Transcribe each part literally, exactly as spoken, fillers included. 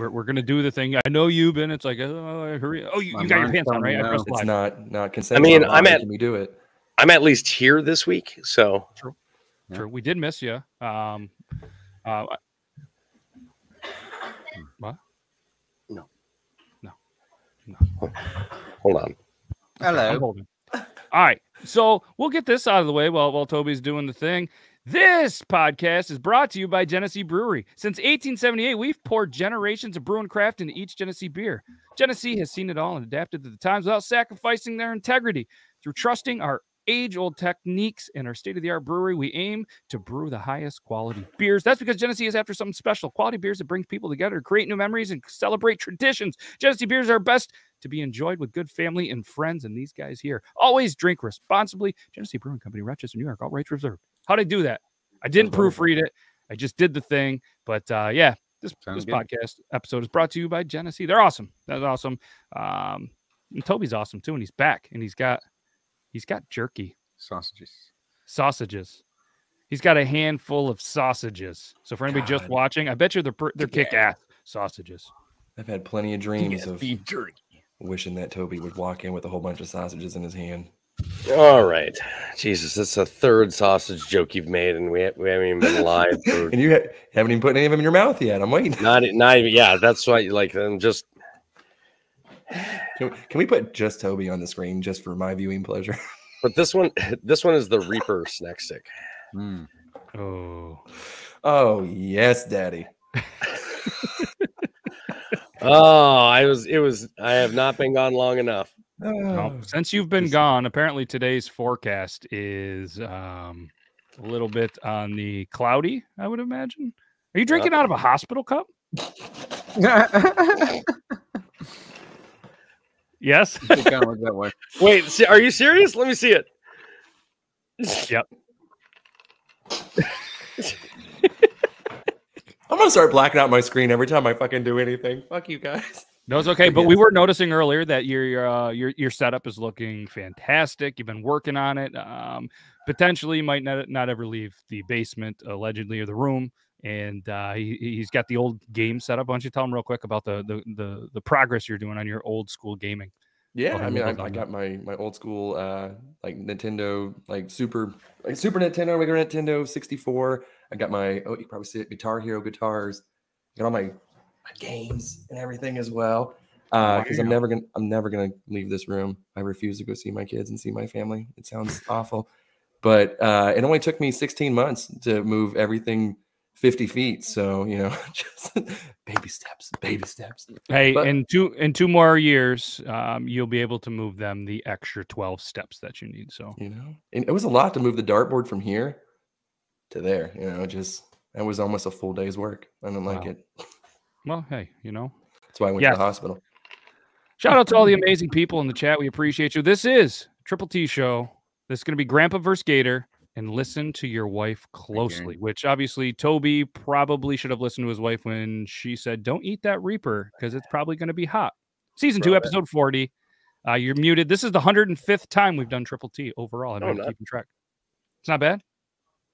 We're we're gonna do the thing. I know you, Ben. It's like, oh, hurry! Oh, you, you got your pants on, right? I pressed live. It's not not consensual. I mean, I'm at. We do it. I'm at least here this week, so. True. Yeah. True. We did miss you. Um. Uh, what? No. No. No. Hold on. Hello. All right. So we'll get this out of the way while while Toby's doing the thing. This podcast is brought to you by Genesee Brewery. Since eighteen seventy-eight, we've poured generations of brewing craft into each Genesee beer. Genesee has seen it all and adapted to the times without sacrificing their integrity. Through trusting our age-old techniques and our state-of-the-art brewery, we aim to brew the highest quality beers. That's because Genesee is after something special. Quality beers that bring people together to create new memories and celebrate traditions. Genesee beers are best to be enjoyed with good family and friends, and these guys here. Always drink responsibly. Genesee Brewing Company, Rochester, New York. All rights reserved. How'd I do that? I didn't proofread it. I just did the thing. But uh, yeah, this, this podcast episode is brought to you by Genesee. They're awesome. That's awesome. Um, and Toby's awesome too, and he's back, and he's got he's got jerky sausages. Sausages. He's got a handful of sausages. So for anybody God. just watching, I bet you they're they're yeah. kick-ass sausages. I've had plenty of dreams of beef jerky, wishing that Toby would walk in with a whole bunch of sausages in his hand. All right, Jesus, that's the third sausage joke you've made, and we, ha we haven't even been live. For... and you ha haven't even put any of them in your mouth yet. I'm waiting. Not, not even. Yeah, that's why. Like, I'm just. Can we, can we put just Toby on the screen just for my viewing pleasure? But this one, this one is the Reaper snack stick. Mm. Oh, oh yes, Daddy. Oh, I was. It was. I have not been gone long enough. Uh, well, since you've been gone, apparently today's forecast is um, a little bit on the cloudy, I would imagine. Are you drinking uh, out of a hospital cup? Yes. Wait, are you serious? Let me see it. Yep. I'm going to start blacking out my screen every time I fucking do anything. Fuck you guys. No, it's okay, but we were noticing earlier that your your uh, your, your setup is looking fantastic. You've been working on it. Um, potentially, might not not ever leave the basement, allegedly, or the room. And uh, he he's got the old game setup. Why don't you tell him real quick about the the the, the progress you're doing on your old school gaming? Yeah, I mean, I, I got my my old school uh, like Nintendo, like Super like Super Nintendo, regular Nintendo sixty-four. I got my oh, you probably see it, Guitar Hero guitars. Got all my games and everything as well, uh because i'm never gonna i'm never gonna leave this room. I refuse to go see my kids and see my family. It sounds awful, but uh it only took me sixteen months to move everything fifty feet, so you know, just baby steps, baby steps. Hey, but in two in two more years um you'll be able to move them the extra twelve steps that you need, so you know. And it was a lot to move the dartboard from here to there, you know. Just that was almost a full day's work. I don't wow. like it. Well, hey, you know. That's why I went yes. to the hospital. Shout out to all the amazing people in the chat. We appreciate you. This is Triple T Show. This is going to be Grandpa versus Gator, and listen to your wife closely, okay. Which obviously Toby probably should have listened to his wife when she said, don't eat that Reaper because it's probably going to be hot. Season Bro, two, episode forty. Uh, you're muted. This is the one hundred fifth time we've done Triple T overall. I don't know, keeping track. It's not bad.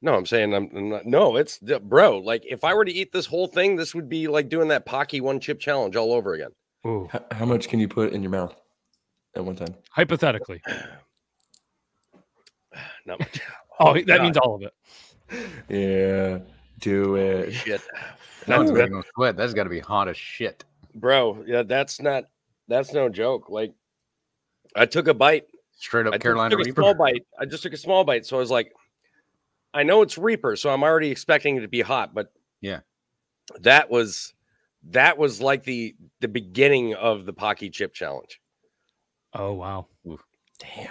No, I'm saying I'm, I'm not. No, it's bro. Like if I were to eat this whole thing, this would be like doing that Pocky one chip challenge all over again. Ooh. How, how much can you put in your mouth at one time? Hypothetically, not much. Oh, oh that God. means all of it. Yeah, do it. Shit, that's, that, that's got to be hot as shit, bro. Yeah, that's not. That's no joke. Like, I took a bite. Straight up I Carolina took, Reaper. Took a small bite. I just took a small bite, so I was like. I know it's Reaper, so I'm already expecting it to be hot, but yeah, that was that was like the the beginning of the Pocky chip challenge. Oh wow. Oof. Damn.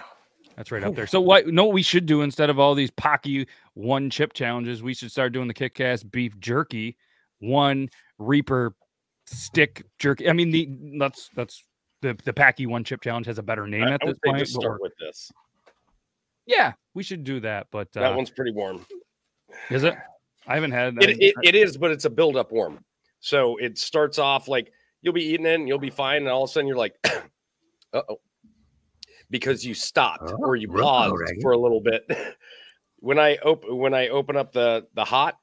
That's right Oof. up there. So what no, we should do instead of all these Pocky one chip challenges, we should start doing the Kick-Ass beef jerky, one Reaper stick jerky. I mean, the that's that's the, the Pocky one chip challenge has a better name I, at I this point. Just start or, with this. Yeah, we should do that, but uh, that one's pretty warm. Is it? I haven't had that. It, it, it is, but it's a build-up warm. So it starts off like you'll be eating it and you'll be fine, and all of a sudden you're like, uh-oh, because you stopped oh, or you paused right. for a little bit. When I open when I open up the the hot,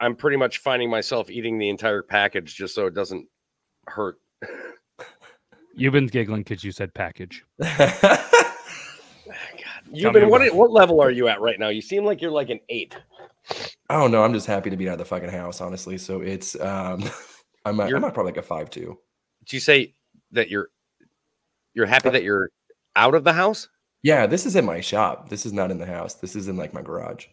I'm pretty much finding myself eating the entire package just so it doesn't hurt. You've been giggling because you said package. God, you've been what? What level are you at right now? You seem like you're like an eight. I don't know. I'm just happy to be out of the fucking house, honestly. So it's um, I'm at, I'm at probably like a five two. Did you say that you're you're happy that you're out of the house? Yeah, this is in my shop. This is not in the house. This is in like my garage.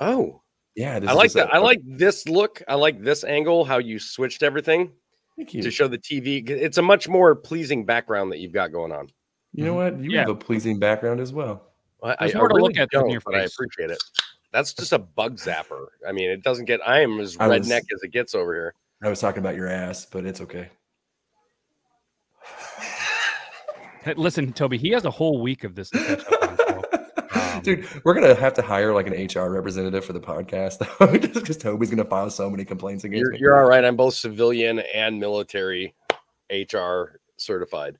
Oh, yeah. This I like that. Like, I like this look. I like this angle. How you switched everything. Thank you. To show the T V. It's a much more pleasing background that you've got going on. You know what? You yeah. have a pleasing background as well. well I, I, more I to really look at don't, your but I appreciate it. That's just a bug zapper. I mean, it doesn't get, I am as I redneck was, as it gets over here. I was talking about your ass, but it's okay. Hey, listen, Toby, he has a whole week of this to catch up on. Dude, we're going to have to hire like an H R representative for the podcast though, because Toby's going to file so many complaints against you're, me. You're all right. I'm both civilian and military H R certified.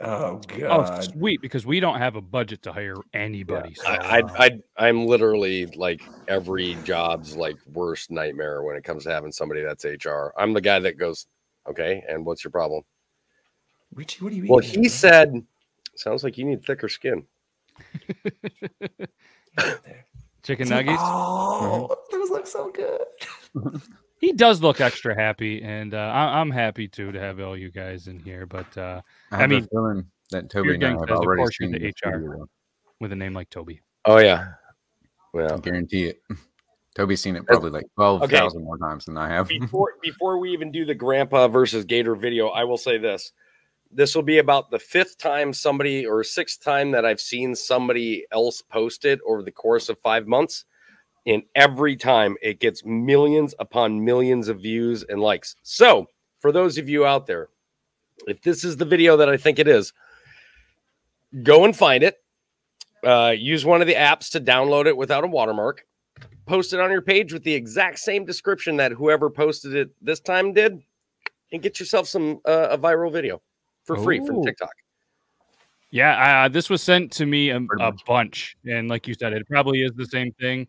Oh, God. Oh, sweet, because we don't have a budget to hire anybody. Yeah. So. I, I, I, I'm literally like every job's like worst nightmare when it comes to having somebody that's H R. I'm the guy that goes, okay, and what's your problem? Richie, what do you mean? Well, he said, sounds like you need thicker skin. Chicken nuggets. Oh, those look so good. He does look extra happy, and uh, I I'm happy too to have all you guys in here. But uh, I, I mean, that Toby and I have already seen the H R with a name like Toby. Oh yeah, well, I guarantee it. Toby's seen it probably like twelve thousand okay. more times than I have. Before before we even do the Grandpa versus Gator video, I will say this. This will be about the fifth time somebody or sixth time that I've seen somebody else post it over the course of five months. And every time it gets millions upon millions of views and likes. So for those of you out there, if this is the video that I think it is, go and find it. Uh, use one of the apps to download it without a watermark. Post it on your page with the exact same description that whoever posted it this time did. And get yourself some uh, a viral video. For free Ooh. From TikTok. Yeah, uh, this was sent to me a, a bunch. And like you said, it probably is the same thing.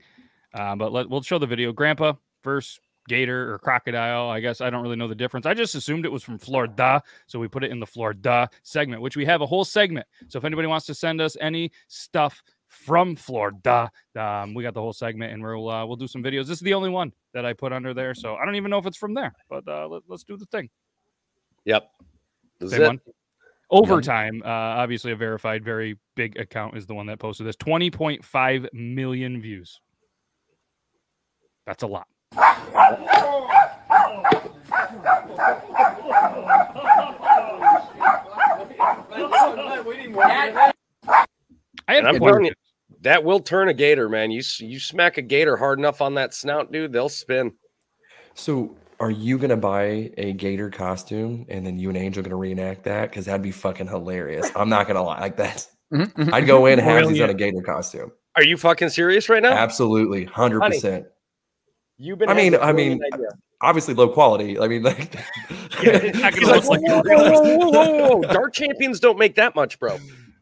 Uh, but let, we'll show the video. Grandpa versus Gator or Crocodile. I guess I don't really know the difference. I just assumed it was from Florida. So we put it in the Florida segment, which we have a whole segment. So if anybody wants to send us any stuff from Florida, um, we got the whole segment. And we'll, uh, we'll do some videos. This is the only one that I put under there. So I don't even know if it's from there. But uh, let, let's do the thing. Yep. One. Overtime, uh, obviously a verified, very big account is the one that posted this. twenty point five million views. That's a lot. I have you, that will turn a gator, man. You you smack a gator hard enough on that snout, dude, they'll spin. So. Are you going to buy a gator costume and then you and Angel going to reenact that? Because that'd be fucking hilarious. I'm not going to lie. Like that. I'd go in and have these on a gator costume. Are you fucking serious right now? Absolutely. one hundred percent. Honey, you've been I mean, I mean, idea. Obviously low quality. I mean, like, yeah, it's not gonna look like whoa, whoa, whoa, whoa, whoa. Dark champions don't make that much, bro.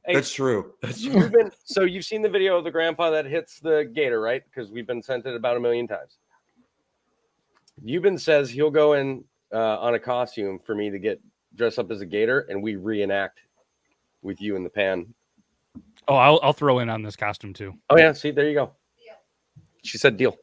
Hey, that's true. That's true. You've been, so you've seen the video of the grandpa that hits the gator, right? Because we've been sent it about a million times. Yuban says he'll go in uh, on a costume for me to get dressed up as a gator, and we reenact with you in the pan. Oh, I'll, I'll throw in on this costume, too. Oh, yeah. See, there you go. Yeah. She said deal.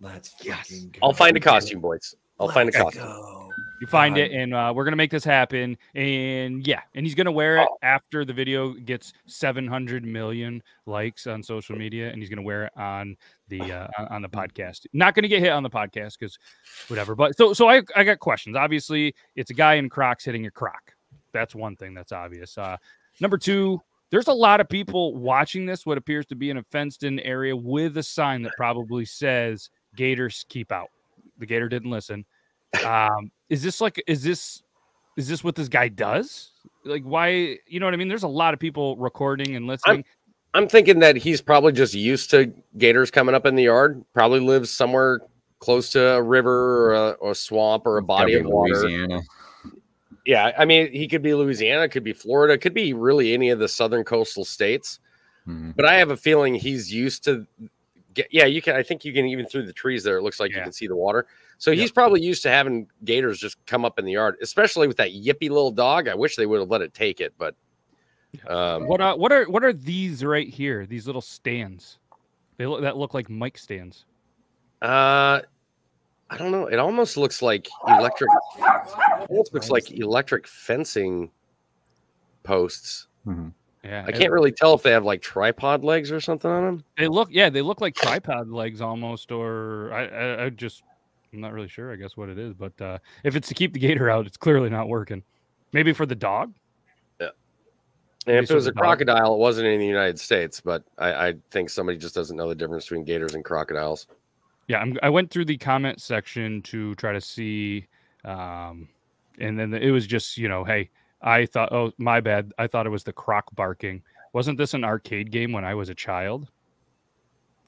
Let's yes. Go. I'll find a costume, boys. I'll Let's find a costume. Go. You find God. It, and uh, we're going to make this happen. And, yeah, and he's going to wear it oh. after the video gets seven hundred million likes on social media, and he's going to wear it on the uh, on the podcast. Not going to get hit on the podcast because whatever. But so so I, I got questions. Obviously, it's a guy in Crocs hitting a Croc. That's one thing that's obvious. Uh, number two, there's a lot of people watching this, what appears to be in a fenced-in area with a sign that probably says, Gators keep out. The gator didn't listen. Um Is this like, is this, is this what this guy does? Like, why, you know what I mean? There's a lot of people recording and listening. I'm, I'm thinking that he's probably just used to gators coming up in the yard, probably lives somewhere close to a river or a, or a swamp or a body of water. Louisiana. Yeah. I mean, he could be Louisiana, could be Florida, could be really any of the southern coastal states, mm-hmm. but I have a feeling he's used to get, yeah, you can, I think you can even through the trees there. It looks like yeah. you can see the water. So he's yep. probably used to having gators just come up in the yard, especially with that yippy little dog. I wish they would have let it take it, but um, what are what are what are these right here? These little stands, they look that look like mic stands. Uh, I don't know. It almost looks like electric. It looks like electric fencing posts. Mm-hmm. Yeah, I can't really tell if they have like tripod legs or something on them. They look, yeah, they look like tripod legs almost, or I, I, I just, I'm not really sure, I guess, what it is. But uh, if it's to keep the gator out, it's clearly not working. Maybe for the dog? Yeah. And Maybe if it was a crocodile, dog. It wasn't in the United States, but I, I think somebody just doesn't know the difference between gators and crocodiles. Yeah, I'm, I went through the comment section to try to see, um, and then the, it was just, you know, hey, I thought, oh, my bad. I thought it was the croc barking. Wasn't this an arcade game when I was a child?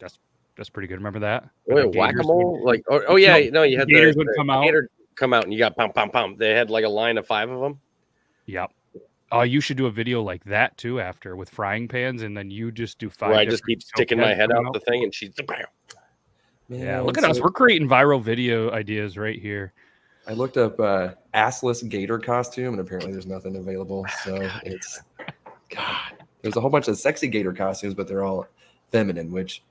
That's that's pretty good. Remember that? Wait, like whack-a-mole? Would, like, oh, oh yeah, no, no, you had the, would the come out. come out and you got pom pom pom. They had like a line of five of them. Yep. Oh, uh, you should do a video like that too after with frying pans, and then you just do five. Where I just keep sticking my head out, out the thing, and she's bam. Man, yeah, look at us. We're creating viral video ideas right here. I looked up uh, assless gator costume, and apparently there's nothing available. So God. it's God. There's a whole bunch of sexy gator costumes, but they're all feminine, which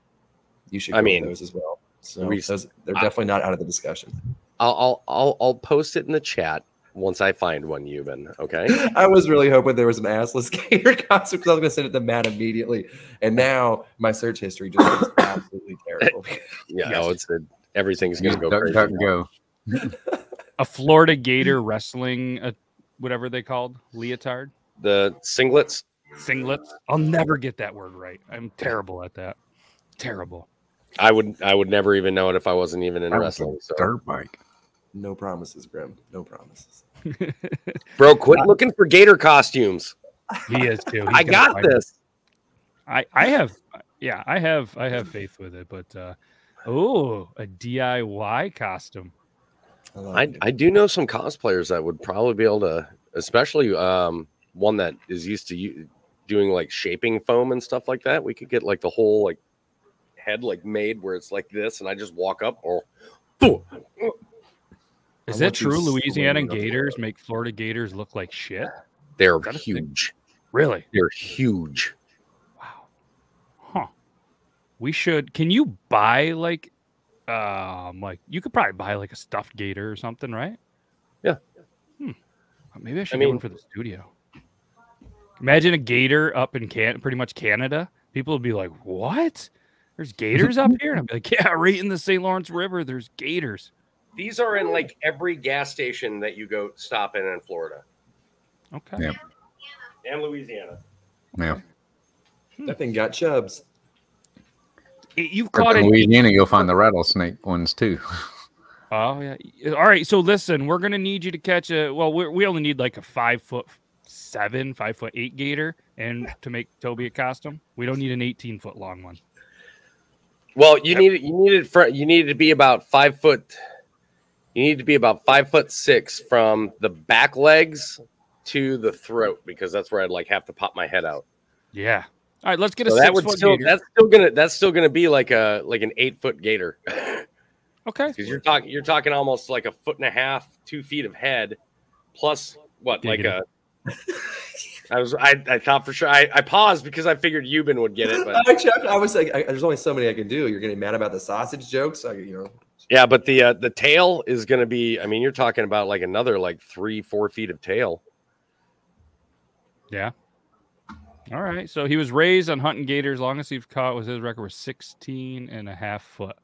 you should. I mean, those as well. So we, those, they're I, definitely not out of the discussion. I'll, I'll I'll I'll post it in the chat once I find one, Yuban. Okay. I was really hoping there was an assless gator costume because I was going to send it to Matt immediately, and now my search history just looks absolutely terrible. Yeah, yes. no, it's a, everything's going to go crazy. Don't go. A Florida gator wrestling, uh, whatever they called, leotard. The singlets. Singlets. I'll never get that word right. I'm terrible at that. Terrible. I would I would never even know it if I wasn't even in I wrestling. So. Dirt bike. No promises, Grim. No promises. Bro, quit looking for gator costumes. He is too. He's I got this. I, I have yeah, I have I have faith with it, but uh oh, a D I Y costume. I, I do know some cosplayers that would probably be able to, especially um, one that is used to u doing like shaping foam and stuff like that. We could get like the whole like head like made where it's like this, and I just walk up. Or boom. Is that true? Louisiana gators make Florida gators look like shit. They're huge. Really? They're huge. Wow. Huh. We should. Can you buy like? Um, like you could probably buy like a stuffed gator or something, right? Yeah. Hmm. Maybe I should I mean, get one for the studio. Imagine a gator up in Can, pretty much Canada. People would be like, "What? There's gators up here?" And I'd be like, "Yeah, right in the Saint Lawrence River, there's gators." These are in like every gas station that you go stop in in Florida. Okay. Yeah. And Louisiana. Yeah. Hmm. That thing got chubs. You've caught in Louisiana, you'll find the rattlesnake ones too. Oh yeah. All right. So listen, we're gonna need you to catch a. Well, we we only need like a five foot seven, five foot eight gator, and to make Toby a costume, we don't need an eighteen foot long one. Well, you need you needed you needed to be about five foot. You need to be about five foot six from the back legs to the throat, because that's where I'd like have to pop my head out. Yeah. All right, let's get a so six-foot that gator. That's still gonna that's still gonna be like a like an eight-foot gator. Okay, because you're talking you're talking almost like a foot and a half, two feet of head, plus what Dig like a. I was I, I thought for sure I, I paused because I figured Yuban would get it. But I was like, I, there's only so many I can do. You're getting mad about the sausage jokes, so, you know. Yeah, but the uh, the tail is gonna be. I mean, you're talking about like another like three four feet of tail. Yeah. All right, so he was raised on hunting gators. Longest he's caught was his record was sixteen and a half foot.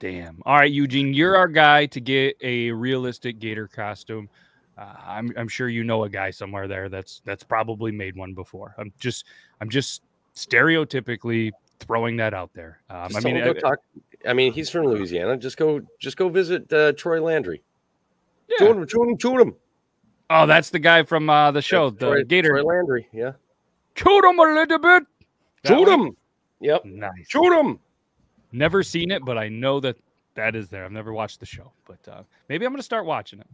Damn. All right, Eugene, you're our guy to get a realistic gator costume. Uh, I'm I'm sure you know a guy somewhere there that's that's probably made one before. I'm just I'm just stereotypically throwing that out there. Um, I mean, I, talk, I mean, he's from Louisiana. Just go just go visit uh, Troy Landry. Yeah. Tune him, tune him, tune him. Oh, that's the guy from uh, the show, that's the Troy, Gator Troy Landry. Yeah. Shoot him a little bit. Shoot him. Yep. Nice. Shoot him. Never seen it, but I know that that is there. I've never watched the show, but uh, maybe I'm gonna start watching it.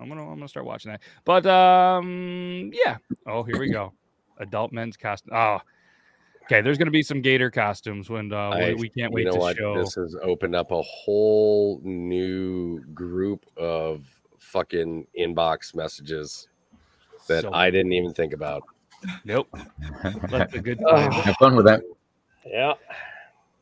I'm gonna I'm gonna start watching that. But um, yeah. Oh, here we go. Adult men's costume. Oh, Okay, there's going to be some gator costumes when uh, I, we can't wait you know to what? show. This has opened up a whole new group of fucking inbox messages that so I didn't even think about. Nope. That's a good time. Have fun with that. Yeah.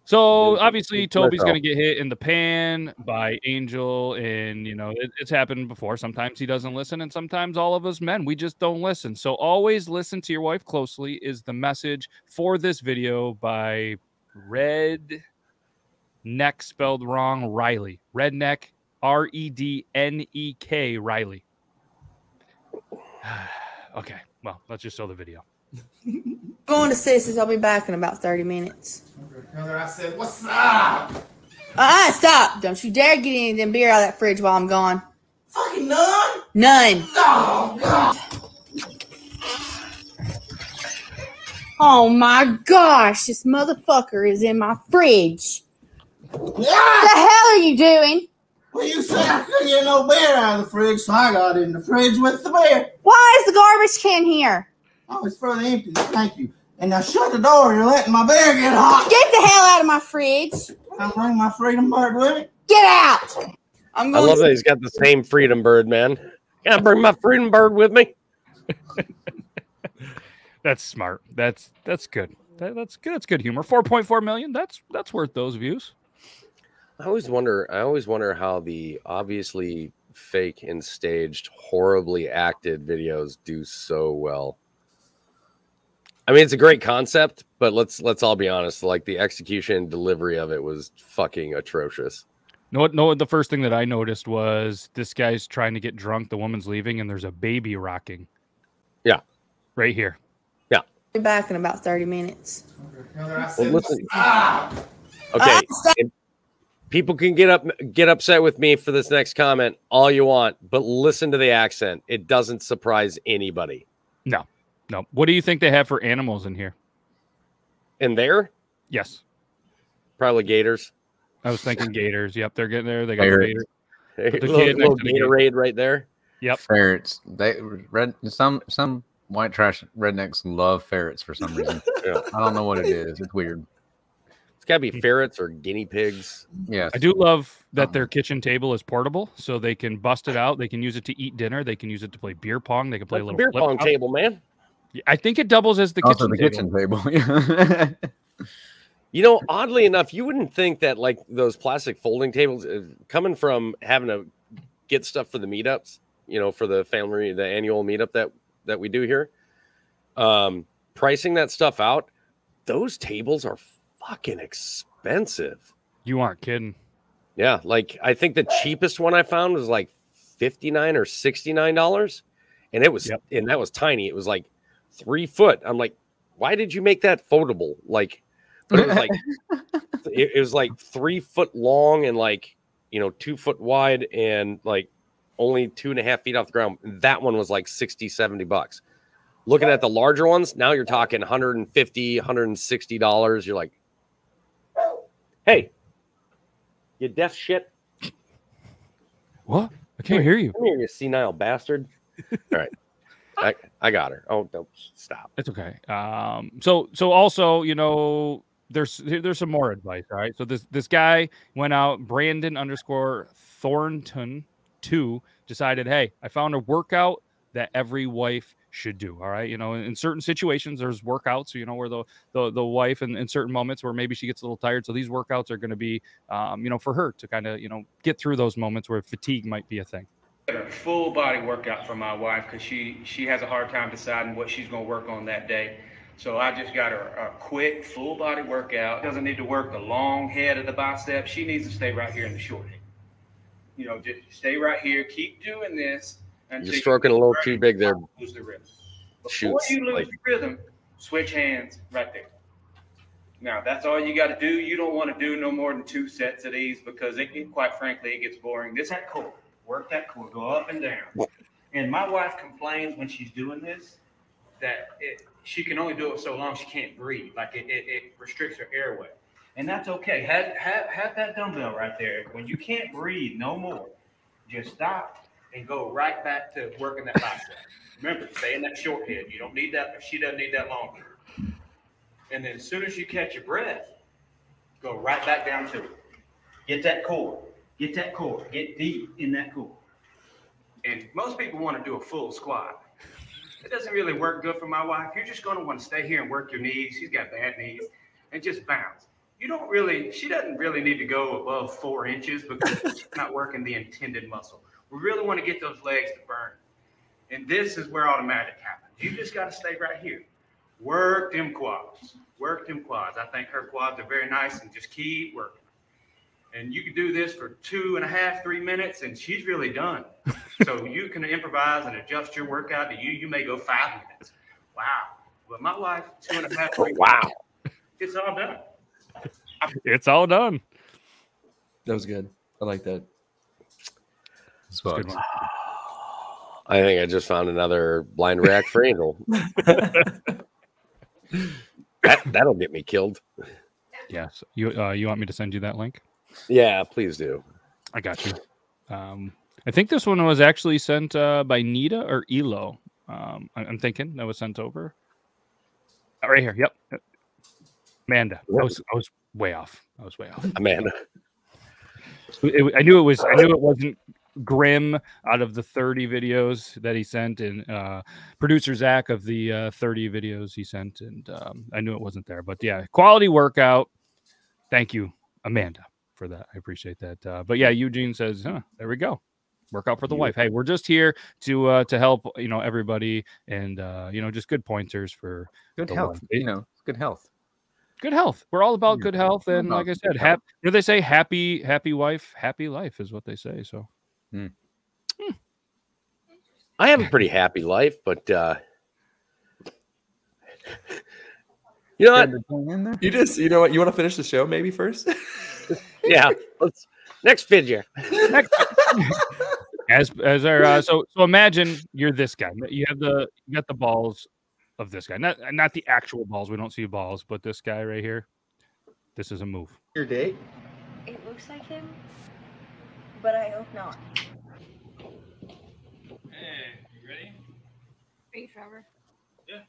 So obviously Toby's going to get hit in the pan by Angel, and you know it, it's happened before. Sometimes he doesn't listen, and sometimes all of us men, we just don't listen. So always listen to your wife closely is the message for this video by Red Neck, spelled wrong, Riley. Redneck, R E D N E K, Riley. Okay, well, let's just show the video. Going to Sis's. I'll be back in about thirty minutes. I said, what's up? Uh-uh, stop. Don't you dare get any of them beer out of that fridge while I'm gone. Fucking none? None. Oh, God. Oh, my gosh. This motherfucker is in my fridge. What? What the hell are you doing? Well, you said I couldn't get no beer out of the fridge, so I got in the fridge with the beer. Why is the garbage can here? Oh, it's for the empty. Thank you. And now shut the door. You're letting my bear get hot. Get the hell out of my fridge. I'll bring my freedom bird with me. Get out. I'm going I love to that he's got the same freedom bird, man. Can I bring my freedom bird with me? That's smart. That's that's good. That, that's good. That's good humor. four point four million. That's that's worth those views. I always wonder. I always wonder how the obviously fake and staged, horribly acted videos do so well. I mean, it's a great concept, but let's let's all be honest. Like, the execution and delivery of it was fucking atrocious. No, no. The first thing that I noticed was this guy's trying to get drunk. The woman's leaving, and there's a baby rocking. Yeah, right here. Yeah. Be back in about thirty minutes. Well, listen. Ah! Okay. Ah, people can get up get upset with me for this next comment all you want, but listen to the accent. It doesn't surprise anybody. No. No. What do you think they have for animals in here? In there? Yes. Probably gators. I was thinking gators. Yep, they're getting there. They got ferrets. The gator. The little, kid little Gatorade gator. Right there. Yep. Ferrets. They red. Some some white trash rednecks love ferrets for some reason. Yeah. I don't know what it is. It's weird. It's got to be ferrets or guinea pigs. Yeah. I do love that their kitchen table is portable, so they can bust it out. They can use it to eat dinner. They can use it to play beer pong. They can play That's a little beer flip pong out. Table, man. I think it doubles as the also kitchen the table. Kitchen table. You know, oddly enough, you wouldn't think that, like, those plastic folding tables, coming from having to get stuff for the meetups, you know, for the family, the annual meetup that that we do here, um, pricing that stuff out, those tables are fucking expensive. You aren't kidding. Yeah, like, I think the cheapest one I found was like fifty-nine or sixty-nine dollars, and it was, yep. and that was tiny. It was like. Three foot. I'm like, why did you make that foldable? Like, but it was like, it, it was like three foot long and like, you know, two foot wide and like only two and a half feet off the ground. That one was like sixty, seventy bucks. Looking at the larger ones, now you're talking one hundred fifty, one hundred sixty dollars. You're like, hey, you deaf shit. What? I can't hear you. Come here, you senile bastard. All right. I, I got her. Oh, don't stop. It's okay. Um, so so also, you know, there's there's some more advice. All right. So this this guy went out, Brandon underscore Thornton two, decided, hey, I found a workout that every wife should do. All right. You know, in, in certain situations, there's workouts, you know, where the the, the wife in, in certain moments where maybe she gets a little tired. So these workouts are going to be, um, you know, for her to kind of, you know, get through those moments where fatigue might be a thing. A full body workout for my wife because she she has a hard time deciding what she's going to work on that day. So I just got her a quick full body workout. Doesn't need to work the long head of the bicep. She needs to stay right here in the short head. You know, just stay right here. Keep doing this. You're stroking a little too big there. Lose the rhythm. Before you lose the rhythm, switch hands right there. Now, that's all you got to do. You don't want to do no more than two sets of these because it can, quite frankly, it gets boring. This is cool. Work that core, go up and down. And my wife complains when she's doing this that it, she can only do it so long she can't breathe. Like it, it, it restricts her airway. And that's okay. Have, have, have that dumbbell right there. When you can't breathe no more, just stop and go right back to working that bicep. Remember, stay in that short head. You don't need that. She doesn't need that long. and then as soon as you catch your breath, go right back down to it. Get that core. Get that core. Get deep in that core. And most people want to do a full squat. It doesn't really work good for my wife. You're just going to want to stay here and work your knees. She's got bad knees. And just bounce. You don't really, she doesn't really need to go above four inches because she's not working the intended muscle. We really want to get those legs to burn. And this is where automatic happens. You just got to stay right here. Work them quads. Work them quads. I think her quads are very nice, and just keep working. And you can do this for two and a half, three minutes, and she's really done. So you can improvise and adjust your workout to you. You may go five minutes. Wow. But my wife, two and a half, three wow. minutes, it's all done. It's all done. That was good. I like that. That's a good one. I think I just found another blind rack for Angel. that, that'll get me killed. Yes. You uh, you want me to send you that link? Yeah, please do. I got you. Um, I think this one was actually sent uh, by Nita or Elo. Um, I, I'm thinking that was sent over. Oh, right here. Yep. Amanda. Yep. I was I was way off. I was way off. Amanda. It, it, I knew it was. I knew it wasn't Grim out of the thirty videos that he sent, and uh, producer Zach of the uh, thirty videos he sent, and um, I knew it wasn't there. But yeah, quality workout. Thank you, Amanda, for that. I appreciate that. Uh, but yeah, Eugene says, huh, there we go. Workout for the wife. Hey, we're just here to uh, to help, you know, everybody, and uh, you know, just good pointers for good health. Life. You know, good health. Good health. We're all about good health, and like I said, happy. What do they say? Happy, happy wife, happy life is what they say. So. Hmm. Hmm. I have a pretty happy life, but uh, you know what? You just, you know what? You want to finish the show maybe first? Yeah. Let's next figure. Next. as as our uh, so so imagine you're this guy. You have the you got the balls of this guy. Not not the actual balls. We don't see balls, but this guy right here. This is a move. Your date. It looks like him. But I hope not. Hey, you ready? Are you Trevor? Yeah.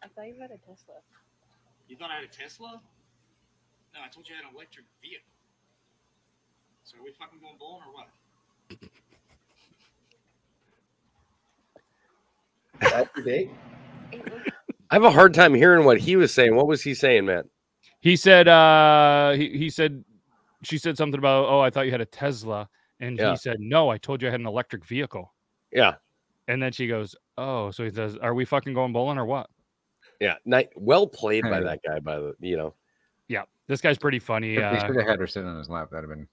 I thought you had a Tesla. You thought I had a Tesla? No, I told you I had an electric vehicle. So are we fucking going bowling or what? That's your date? I have a hard time hearing what he was saying. What was he saying, Matt? He said, uh, he, he said, she said something about, oh, I thought you had a Tesla. And yeah. He said, no, I told you I had an electric vehicle. Yeah. And then she goes, oh, so he says, are we fucking going bowling or what? Yeah. Well played by that guy, by the, you know. Yeah. This guy's pretty funny. If he should have had her sitting on his lap. That'd have been.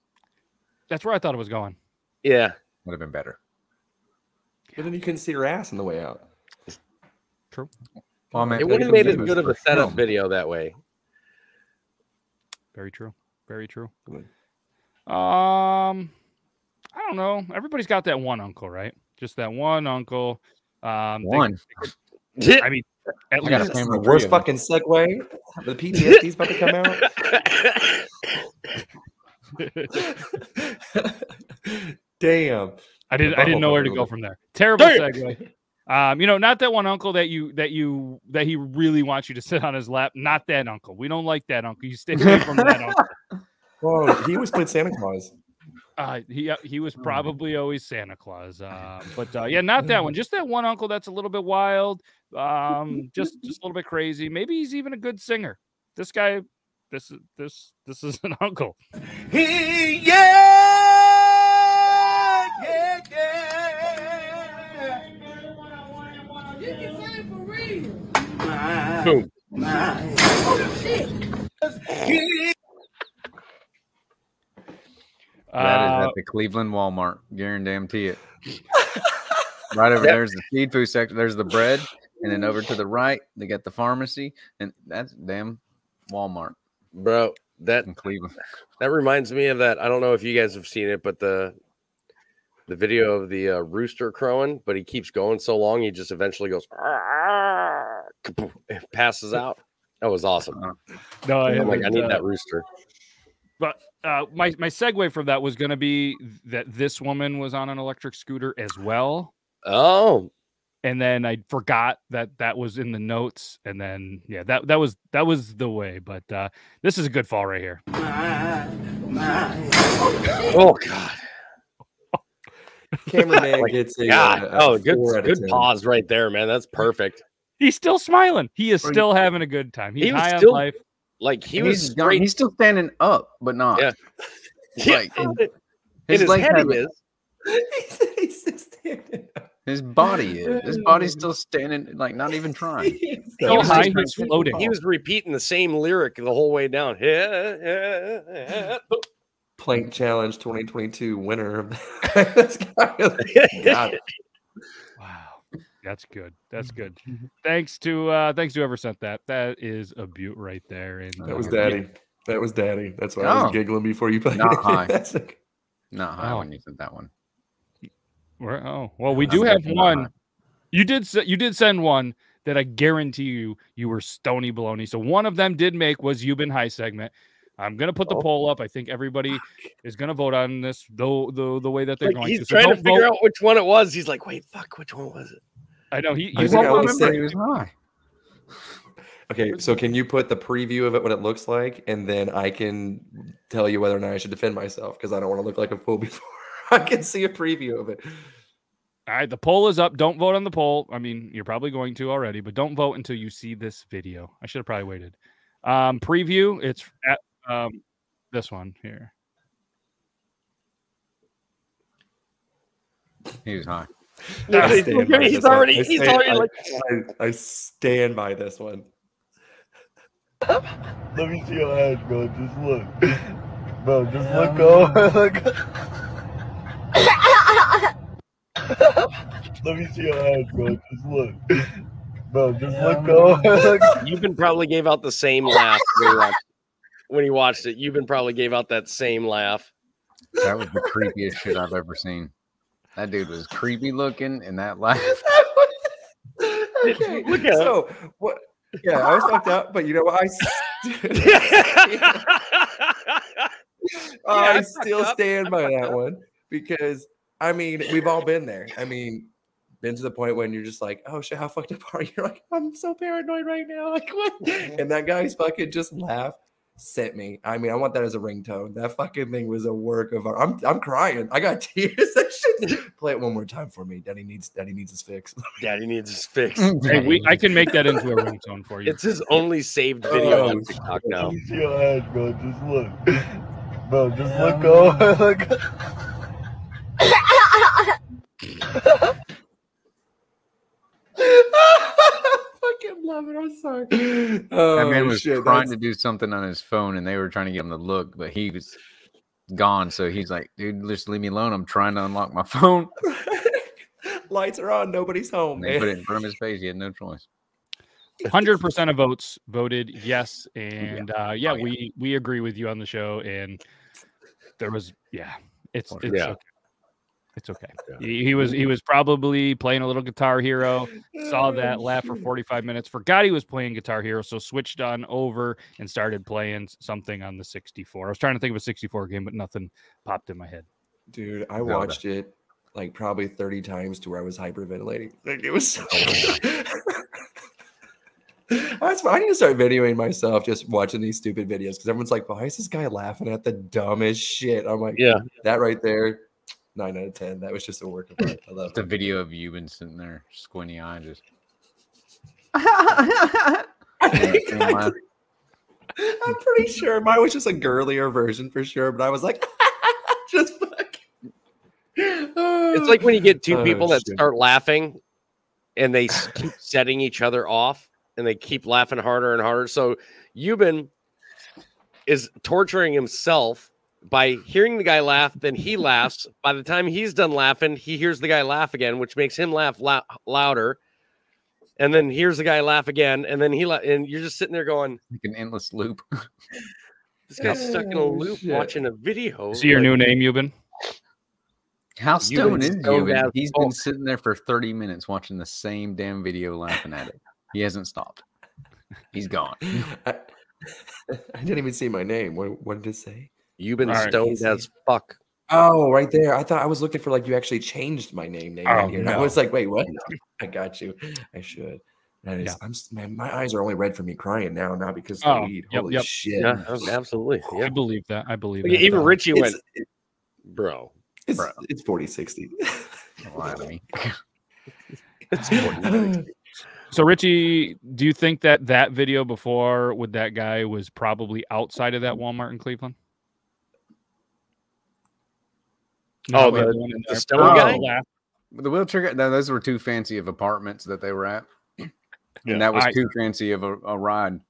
That's where I thought it was going. Yeah. Would have been better. But then you couldn't see her ass on the way out. True. Well, man, it would have made it good of a setup video that way. Very true. Very true. Um, I don't know. Everybody's got that one uncle, right? Just that one uncle. Um, one. They, they, I mean, at I least the worst fucking segue. The P T S D's about to come out. Damn. I didn't. I didn't know where to go from there. Terrible Damn. segue. Um, you know, not that one uncle that you that you that he really wants you to sit on his lap. Not that uncle. We don't like that uncle. You stay away from that uncle. Whoa, he always played Santa Claus. Uh, he he was probably always Santa Claus. Uh, but uh, yeah, not that one. Just that one uncle that's a little bit wild, um, just just a little bit crazy. Maybe he's even a good singer. This guy, this this this is an uncle. He yeah yeah yeah. You can sing for real. My, Boom. My. Oh shit. That is at the Cleveland Walmart. Guarantee it. Right over there's the feed food section. There's the bread, and then over to the right they got the pharmacy, and that's damn Walmart, bro. That in Cleveland. That reminds me of that. I don't know if you guys have seen it, but the the video of the uh, rooster crowing, but he keeps going so long, he just eventually goes and passes out. That was awesome. No, I, I'm like, I need that rooster. But uh, my, my segue from that was going to be that this woman was on an electric scooter as well. Oh. And then I forgot that that was in the notes. And then, yeah, that, that was that was the way. But uh, this is a good fall right here. My, my. Oh, God. Cameraman gets a uh, oh, good, good pause right there, man. That's perfect. He's still smiling. He is still having a good time. He's he high on still, life. Like he was he's, straight. He's still standing up, but not. Yeah. Like, yeah. His, his legs head have it. Is. He's still standing up. His body is. His body's still standing, like not even trying. He was, high, he, was floating. He was repeating the same lyric the whole way down. Yeah, yeah, yeah. Plank Challenge twenty twenty-two winner. That's got it. Wow. That's good. That's good. Thanks to uh thanks to whoever sent that. That is a beaut right there. And that was Daddy. Yeah. That was Daddy. That's why oh. I was giggling before you played. Not high. That's like, not high oh. when you sent that one. We're, oh well, we do have one. High. You did you did send one that I guarantee you you were stony baloney. So one of them did make was Yuban High segment. I'm gonna put the oh. poll up. I think everybody is gonna vote on this though the the way that they're like, going. He's to. So trying to figure vote. out which one it was. He's like, wait, fuck, which one was it? I know he. I he won't remember. He was high. Okay, so can you put the preview of it what it looks like, and then I can tell you whether or not I should defend myself because I don't want to look like a fool before I can see a preview of it. All right, the poll is up. Don't vote on the poll. I mean, you're probably going to already, but don't vote until you see this video. I should have probably waited. Um, preview. It's at. Um, this one here. He was high. Yeah, he's he's already. One. He's I stand, already. I, like... I, I stand by this one. Let me see your eyes, bro. Just look, bro. Just look over. Look. Let me see your eyes, bro. Just look, bro. Just look over. You can probably gave out the same laugh. When he watched it, Yuban probably gave out that same laugh. That was the creepiest shit I've ever seen. That dude was creepy looking, and that laugh. Okay, look at so him. What? Yeah, I was fucked up, but you know what? I, st yeah, I still stand by that one because I mean we've all been there. I mean, been to the point when you're just like, oh shit, how fucked up are you? You're like, I'm so paranoid right now. Like what? And that guy's fucking just laughed. Sent me. I mean, I want that as a ringtone. That fucking thing was a work of art. I'm I'm crying. I got tears. That shit. Play it one more time for me. Daddy needs. Daddy needs his fix. Daddy needs his fix. Hey, we, I can make that into a ringtone for you. It's his only saved video oh, on TikTok now. Just look, bro. Just look over. Fucking love it. I'm sorry. Oh, that man was shit, trying that's... to do something on his phone, and they were trying to get him to look, but he was gone. So he's like, "Dude, just leave me alone. I'm trying to unlock my phone." Lights are on. Nobody's home. They man. put it in front of his face. He had no choice. Hundred percent of votes voted yes, and yeah, uh, yeah, oh, yeah. we we agree with you on the show. And there was yeah, it's it's yeah. okay. It's okay. He, he was he was probably playing a little Guitar Hero. Saw that laugh for forty-five minutes. Forgot he was playing Guitar Hero, so switched on over and started playing something on the sixty-four. I was trying to think of a sixty-four game, but nothing popped in my head. Dude, I watched Zelda. it like probably thirty times to where I was hyperventilating. Like it was so. I need to start videoing myself just watching these stupid videos because everyone's like, "Why is this guy laughing at the dumbest shit?" I'm like, "Yeah, that right there." Nine out of ten. That was just a work of art. I love it. It's a video of you been sitting there, squinty eye, just. I'm pretty sure mine was just a girlier version for sure, but I was like, just fucking. It's like when you get two people oh, that shit. start laughing, and they keep setting each other off, and they keep laughing harder and harder. So Yuban is torturing himself by hearing the guy laugh, then he laughs. By the time he's done laughing, he hears the guy laugh again, which makes him laugh la louder. And then here's the guy laugh again, and then he la and you're just sitting there going like an endless loop. This guy's oh, stuck in a loop shit. watching a video. Is he your like, new name, Yuban? How stoned is Yuban? He's been sitting there for thirty minutes watching the same damn video, laughing at it. He hasn't stopped. He's gone. I, I didn't even see my name. What, what did it say? You've been right. stoned as fuck. Oh, right there. I thought I was looking for like you actually changed my name. name oh, right here. No. I was like, wait, what? No. I got you. I should. That is, yeah. I'm man, my eyes are only red from me crying now, not because of oh, weed. Yep, Holy yep. shit. Yeah, absolutely. Yeah. I believe that. I believe that. Even Richie went, it's, bro. It's, bro. It's forty sixty. It's forty sixty. So, Richie, do you think that that video before with that guy was probably outside of that Walmart in Cleveland? No, oh, the, the, the stone oh, guy? Yeah. The wheelchair guy? No, those were too fancy of apartments that they were at. And yeah, that was I, too fancy of a, a ride.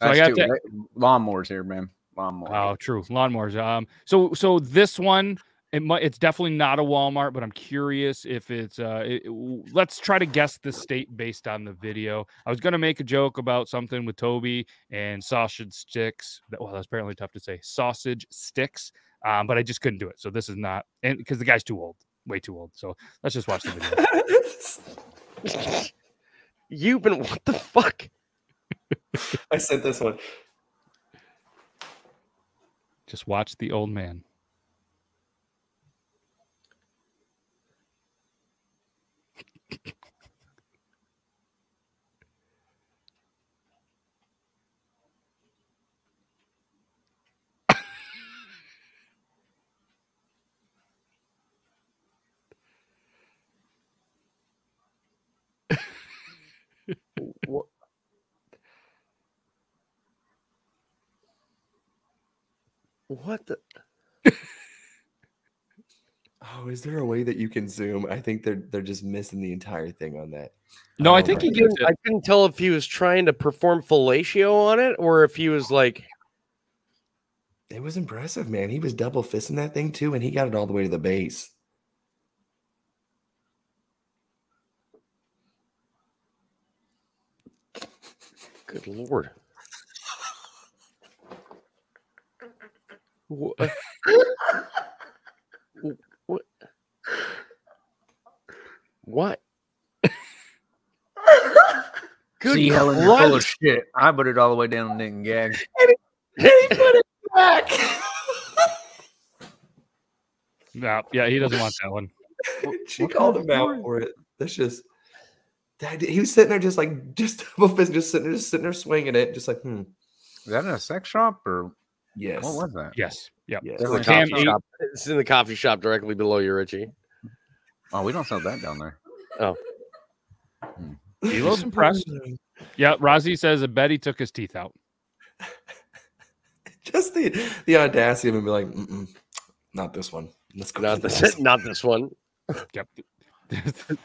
That's so I got too, that. Lawnmowers here, man. Lawnmowers. Oh, true. Lawnmowers. Um, so, so this one, it might, it's definitely not a Walmart, but I'm curious if it's, uh, it, it, let's try to guess the state based on the video. I was going to make a joke about something with Toby and sausage sticks. Well, that's apparently tough to say. Sausage sticks. Um, but I just couldn't do it. So this is not, and because the guy's too old, way too old. So let's just watch the video. You've been, what the fuck? I sent this one. Just watch the old man. What? What the? Oh, is there a way that you can zoom? I think they're they're just missing the entire thing on that. No, I, I think he gets it. I couldn't tell if he was trying to perform fellatio on it or if he was like. It was impressive, man. He was double fisting that thing too, and he got it all the way to the base. Good Lord. What? What? What? Good See, Helen, you're full of shit. I put it all the way down and didn't gag. And he, and he put it back. No, yeah, he doesn't want that one. She what called him out for it. That's just... He was sitting there just like, just double fist, just sitting there, just sitting there swinging it, just like, hmm. Is that in a sex shop or? Yes. What was that? Yes. Yep. Yes. It's, in the coffee shop. It's in the coffee shop directly below you, Richie. Oh, we don't sell that down there. Oh. Hmm. He was impressed. Yeah, Rozzy says that Betty took his teeth out. Just the, the audacity of him be like, mm -mm, not this one. Let's go. Not this, this not this one. Yep.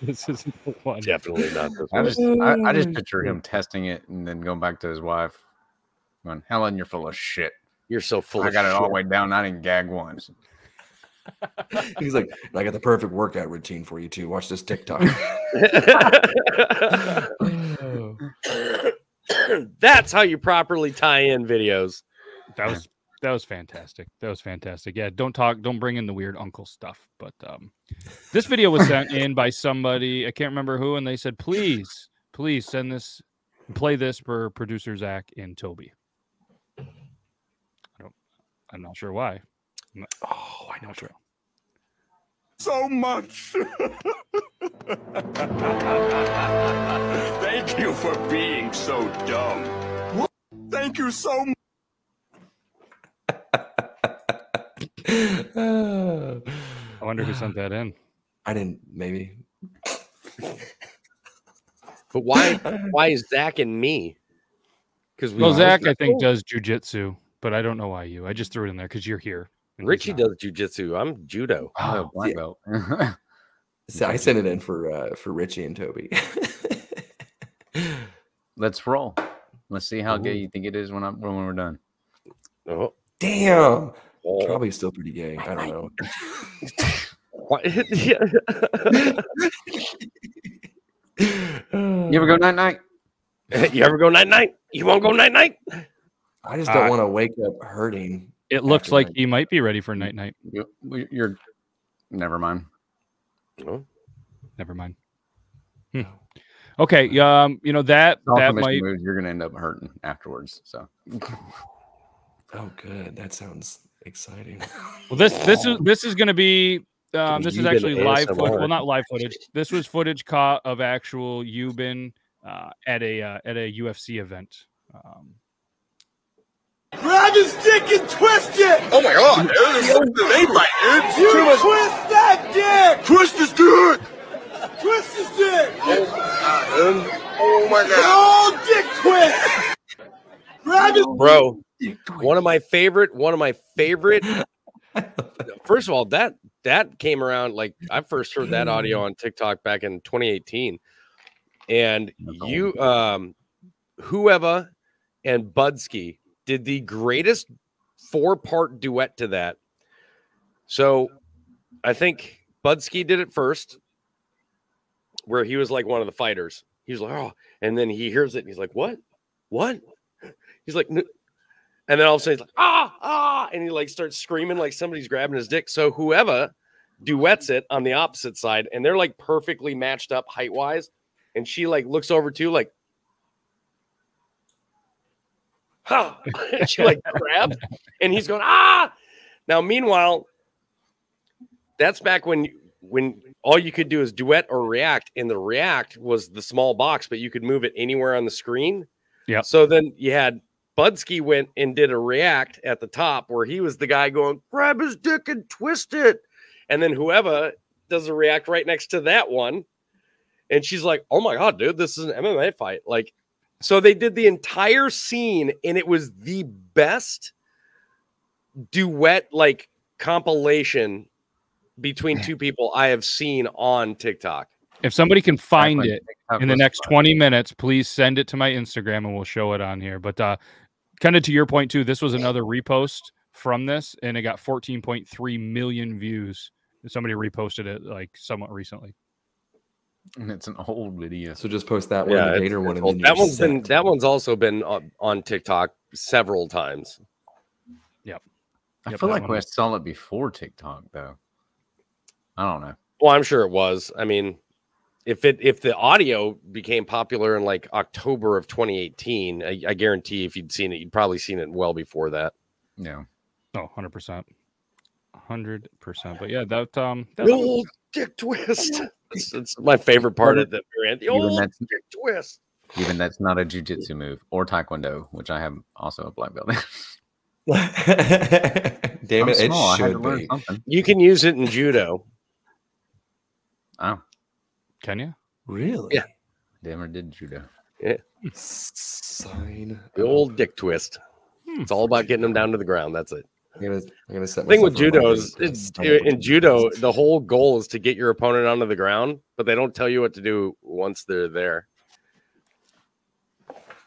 This isn't the one. Definitely not this one. I just, I, I just picture him testing it and then going back to his wife. Going, Helen, you're full of shit. You're so full I of shit. I got it all the way down. I didn't gag once. He's like, I got the perfect workout routine for you, too. Watch this TikTok. Oh. That's how you properly tie in videos. That was That was fantastic. That was fantastic. Yeah, don't talk, don't bring in the weird uncle stuff. But um, this video was sent in by somebody, I can't remember who, and they said, please, please send this, play this for producer Zach and Toby. I don't, I'm not sure why. Not, oh, I know. Sure. So much. Thank you for being so dumb. What? Thank you so much. I wonder who sent that in. I didn't, maybe. But why why is Zach and me? Because we Well, Zach, I think, does jujitsu, but I don't know why you. I just threw it in there because you're here. Richie does jujitsu. I'm judo. Oh, oh black belt. So I sent it in for uh, for Richie and Toby. Let's roll. Let's see how Ooh. gay you think it is when I'm when we're done. Oh. Damn. Oh. Probably still pretty gay. I don't know. You ever go night night? You ever go night night? You won't go night night? I just don't uh, want to wake up hurting. It looks like night. He might be ready for night night. You're, you're never mind. Oh. Never mind. Hmm. Okay. Um. You know that that might moves, you're gonna end up hurting afterwards. So. Oh, good. That sounds Exciting. Well, this wow. this is this is going to be um, this Yuban is actually live footage. Well, not live footage. This was footage caught of actual Yuban uh, at a uh, at a U F C event. Um, Grab his dick and twist it. Oh my god, dude! It's you too much. Twist that dick. Twist his dick. Twist his dick. Oh my god. Oh my god. Oh, dick twist. Grab his bro. One of my favorite, one of my favorite. First of all, that that came around like I first heard that audio on TikTok back in twenty eighteen, and you, um, whoever, and Budsky did the greatest four-part duet to that. So I think Budsky did it first, where he was like one of the fighters. He was like, oh, and then he hears it, and he's like, what, what? He's like. No. And then all of a sudden he's like, ah, ah, and he like starts screaming like somebody's grabbing his dick. So whoever duets it on the opposite side, and they're like perfectly matched up height-wise, and she like looks over too, like, ha, and she like grabs, and he's going, ah. Now, meanwhile, that's back when when all you could do is duet or react, and the react was the small box, but you could move it anywhere on the screen. Yeah. So then you had Budsky went and did a react at the top where he was the guy going, grab his dick and twist it. And then whoever does a react right next to that one. And she's like, oh my god, dude, this is an M M A fight. Like, so they did the entire scene, and it was the best duet, like compilation between two people I have seen on TikTok. If somebody can find it in the next twenty minutes, please send it to my Instagram and we'll show it on here. But uh, kind of to your point, too, this was another repost from this, and it got fourteen point three million views. Somebody reposted it like somewhat recently. And it's an old video. So just post that one. Yeah, the later one. And that, one's been, that one's also been on, on TikTok several times. Yep. I yep, feel like we saw it before TikTok, though. I don't know. Well, I'm sure it was. I mean... If it if the audio became popular in like October of twenty eighteen, I, I guarantee if you'd seen it, you'd probably seen it well before that. Yeah. Oh, one hundred percent. one hundred percent. But yeah, that um that the old dick twist. It's, it's my favorite part of the brand. The old dick twist. Even that's not a jiu-jitsu move or taekwondo, which I have also a black belt in. Damn it, it should be. You can use it in judo. Oh. Can you? Really? Yeah. Damn, or did judo. Yeah. Sign. The old dick twist. Hmm. It's all about getting them down to the ground. That's it. I'm gonna, I'm gonna set the thing with judo is it's, in judo, the whole goal is to get your opponent onto the ground, but they don't tell you what to do once they're there.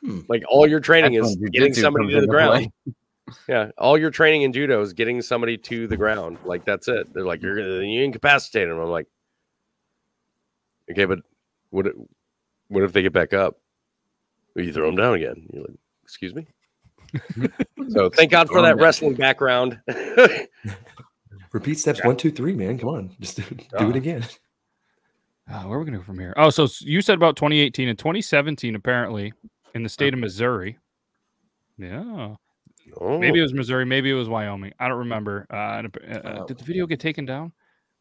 Hmm. Like all your training That's is getting somebody to the ground. Yeah, all your training in judo is getting somebody to the ground. Like that's it. They're like, you're gonna you incapacitate them. I'm like, okay, but what? What if they get back up? You throw them down again. You're like, excuse me. So thank God for that wrestling background. Repeat steps one, two, three, man. Come on, just do, do it again. Oh, where are we gonna go from here? Oh, so you said about twenty eighteen and twenty seventeen, apparently in the state of Missouri. Yeah, oh. Maybe it was Missouri, maybe it was Wyoming. I don't remember. Uh, uh, did the video get taken down?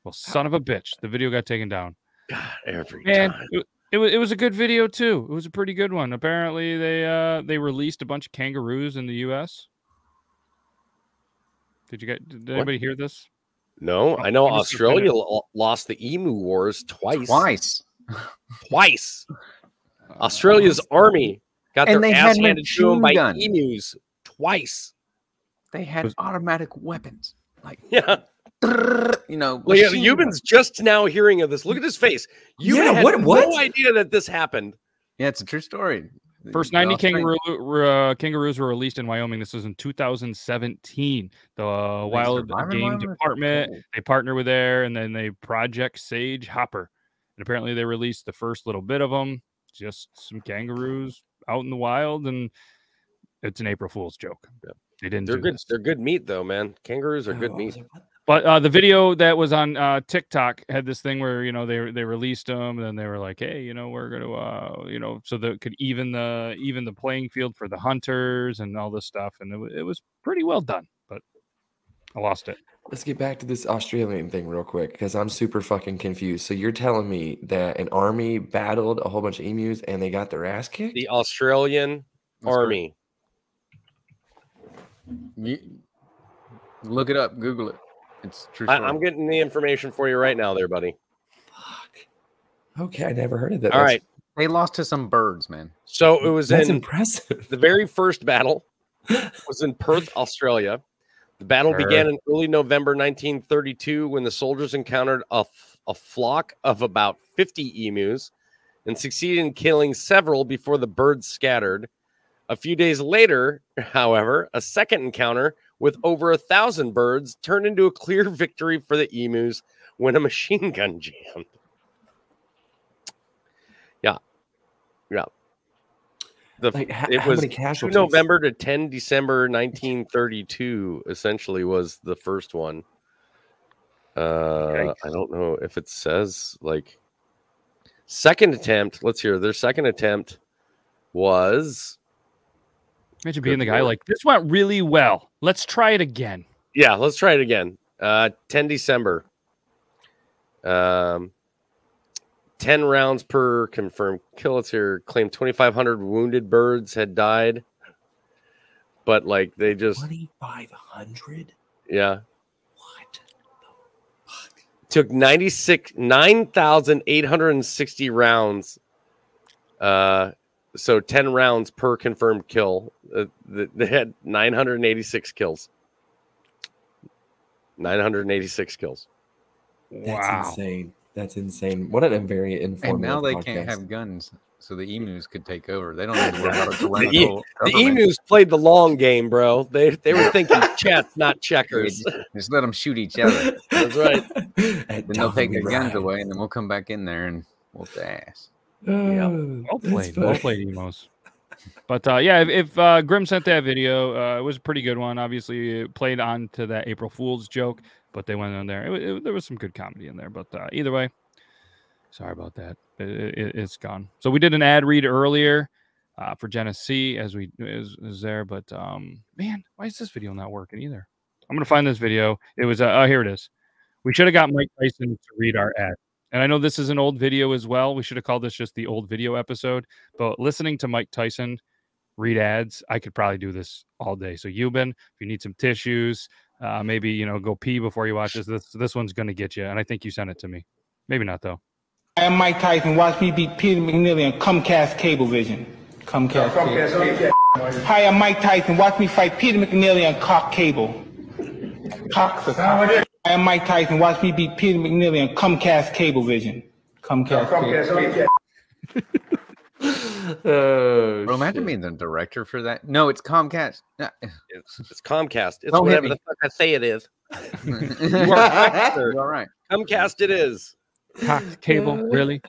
Well, son of a bitch, the video got taken down. God, every and time. It, it was it was a good video too. It was a pretty good one. Apparently, they uh they released a bunch of kangaroos in the U S Did you get? Did what? Anybody hear this? No, oh, I know Australia lost the emu wars twice. Twice, twice. Uh, Australia's army got their ass handed to them by gun. emus twice. They had was, automatic weapons. Like yeah. You know, well, yeah, Yuban's just now hearing of this. Look at his face. You yeah, had what, what? no idea that this happened. Yeah, it's a true story. First ninety kangaroo, uh, kangaroos were released in Wyoming. This was in two thousand seventeen. The uh, Wild Game Department, cool. they partner with there, and then they Project Sage Hopper. And apparently they released the first little bit of them. Just some kangaroos out in the wild, and it's an April Fool's joke. They didn't they're do good. This. They're good meat, though, man. Kangaroos are oh, good meat. But uh, the video that was on uh, TikTok had this thing where, you know, they they released them, and then they were like, hey, you know, we're going to, uh, you know, so that it could even the even the playing field for the hunters and all this stuff. And it, it was pretty well done. But I lost it. Let's get back to this Australian thing real quick because I'm super fucking confused. So you're telling me that an army battled a whole bunch of emus and they got their ass kicked? The Australian That's army. You, look it up. Google it. It's true. I, I'm getting the information for you right now there, buddy. Fuck. Okay. I never heard of that. All That's, right. They lost to some birds, man. So it was That's in, impressive. The very first battle was in Perth, Australia. The battle began in early November nineteen thirty-two when the soldiers encountered a, f a flock of about fifty emus and succeeded in killing several before the birds scattered. A few days later, however, a second encounter with over a thousand birds turned into a clear victory for the emus when a machine gun jammed. Yeah. Yeah. The, like, it was Novemember to ten December nineteen thirty-two essentially was the first one. Uh, Yikes. I don't know if it says like second attempt. Let's hear their second attempt was. Imagine being the guy like this went really well. Let's try it again. Yeah, let's try it again. Uh, ten December. Um. ten rounds per confirmed kill. It's here. Claimed twenty-five hundred wounded birds had died. But, like, they just... twenty-five hundred? Yeah. What the fuck? Took nine thousand eight hundred sixty rounds. Uh, so, ten rounds per confirmed kill. Uh, they had nine hundred eighty-six kills. nine hundred eighty-six kills. That's wow. insane. That's insane. What an very informative. And now they podcast. Can't have guns, so the emus could take over. They don't need to worry about a tyrannical the, e the emus played the long game, bro. They they were thinking chess, not checkers. Just let them shoot each other. That's right. Then they'll take their right. guns away, and then we'll come back in there and whoop the ass. Uh, yeah. Well played. Well played, emus. But uh, yeah, if, if uh, Grim sent that video, uh, it was a pretty good one. Obviously, it played on to that April Fool's joke. But they went in there. It, it, there was some good comedy in there. But uh, either way, sorry about that. It, it, it's gone. So we did an ad read earlier uh, for Genesee as we is, is there. But um, man, why is this video not working either? I'm gonna find this video. It was uh, oh here it is. We should have got Mike Tyson to read our ad. And I know this is an old video as well. We should have called this just the old video episode. But listening to Mike Tyson read ads, I could probably do this all day. So Yuban, if you need some tissues. Uh, maybe, you know, go pee before you watch this. This this one's going to get you. And I think you sent it to me. Maybe not, though. I am Mike Tyson. Watch me beat Peter McNeely on Comcast Cablevision. Comcast Cablevision. Hi, I'm Mike Tyson. Watch me fight Peter McNeely on Cox Cable. Cox. Hi, I'm Mike Tyson. Watch me beat Peter McNeely on Comcast Cablevision. Comcast Cablevision. Oh, well, imagine being the director for that. No, it's Comcast. No. It's, it's Comcast. It's Don't whatever the fuck I say it is. You are right, sir. All right. Comcast it is. Cox cable, really?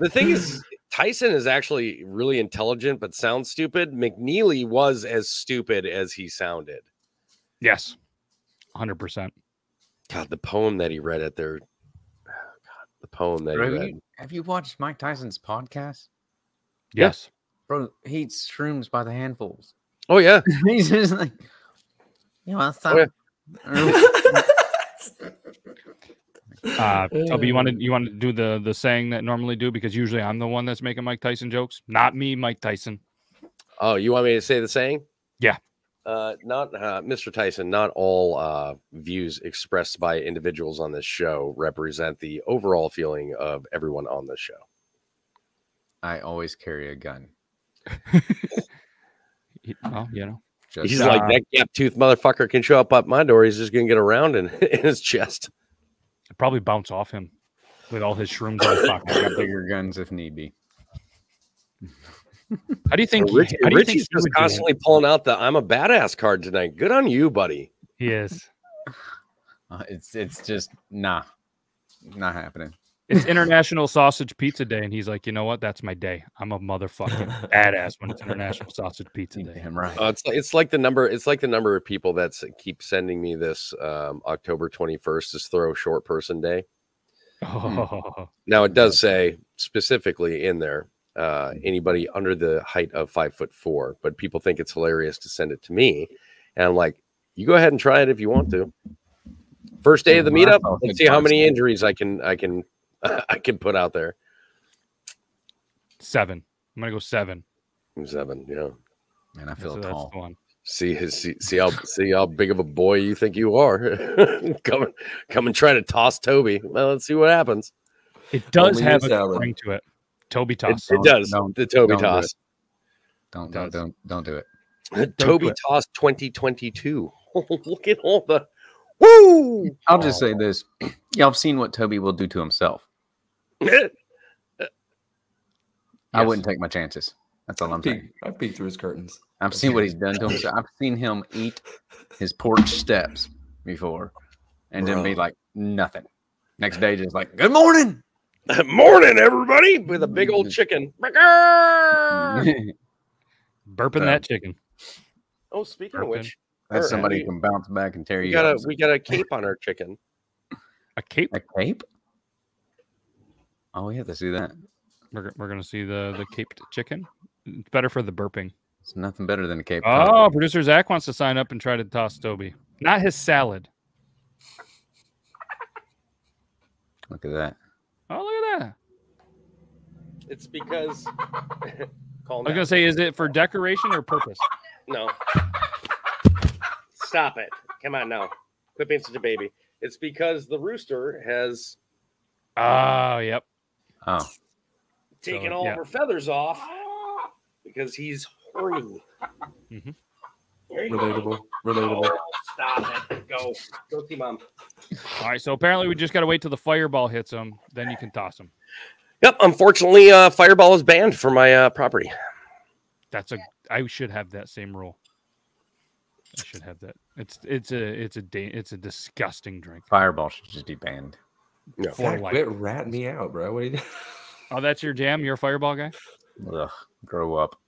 The thing is, Tyson is actually really intelligent, but sounds stupid. McNeely was as stupid as he sounded. Yes. one hundred percent. God, the poem that he read at their... The poem that bro, he read. You, have you watched Mike Tyson's podcast? Yes, bro. He eats shrooms by the handfuls. Oh yeah, he's just like, you know, I thought. Oh, yeah. uh, Toby, you wanted you wanted to do the the saying that normally do because usually I'm the one that's making Mike Tyson jokes, not me, Mike Tyson. Oh, you want me to say the saying? Yeah. Uh, not uh, Mister Tyson, not all uh, views expressed by individuals on this show represent the overall feeling of everyone on this show. I always carry a gun. Well, you know, just, he's uh, like that gap tooth motherfucker can show up at my door. He's just going to get around in, in his chest. I'd probably bounce off him with all his shrooms. I got bigger guns if need be. How do you think Richie, how do you Richie's think just constantly pulling out the I'm a badass card tonight? Good on you, buddy. He is. Uh, it's it's just nah, not happening. It's International Sausage Pizza Day, and he's like, you know what? That's my day. I'm a motherfucking badass when it's International Sausage Pizza Day. Damn right. Uh, it's like, it's like the number. It's like the number of people that keep sending me this um, October twenty-first is Throw Short Person Day. Oh. Now it does say specifically in there. Uh, anybody under the height of five foot four, but people think it's hilarious to send it to me. And I'm like, you go ahead and try it if you want to. First day of the meetup, let's see how many injuries I can I can I can put out there. Seven. I'm gonna go seven. Seven, yeah. Man, I feel so tall. That's the one. See his see, see how see how big of a boy you think you are. come and, come and try to toss Toby. Well, let's see what happens. It does have a ring to it. Toby toss. It, it does. Don't, the Toby don't toss. Do don't don't don't don't do it. The Toby do it. Toss twenty twenty-two. Look at all the woo. I'll just say this. Y'all have seen what Toby will do to himself. I yes. wouldn't take my chances. That's all I'm saying. I peeked through his curtains. I've seen what he's done to himself. I've seen him eat his porch steps before and Bro. then be like nothing. Next day, just like, good morning. Morning, everybody, with a big old chicken. Burping so, that chicken. Oh, speaking burping. of which. That's somebody who can bounce back and tear we you got a, We got a cape on our chicken. A cape? A cape? Oh, we have to see that. We're, we're going to see the, the caped chicken. It's better for the burping. It's nothing better than a cape. Oh, cover. Producer Zach wants to sign up and try to toss Toby. Not his salad. Look at that. Oh, look at that. It's because... Call I was going to say, is it for decoration or purpose? No. Stop it. Come on now. Quit being such a baby. It's because the rooster has... Oh, uh, yep. Oh. Taken so, all yeah. of her feathers off because he's horny. Mm-hmm. Relatable. Relatable. Oh, stop it. Go. Go see mom. All right. So apparently we just got to wait till the fireball hits him. Then you can toss him. Yep. Unfortunately, uh, fireball is banned for my uh, property. That's a, I should have that same rule. I should have that. It's, it's a, it's a, it's a disgusting drink. Fireball should just be banned. No. Zach, quit ratting me out, bro. What are you doing? Oh, that's your jam? You're a fireball guy? Ugh, grow up.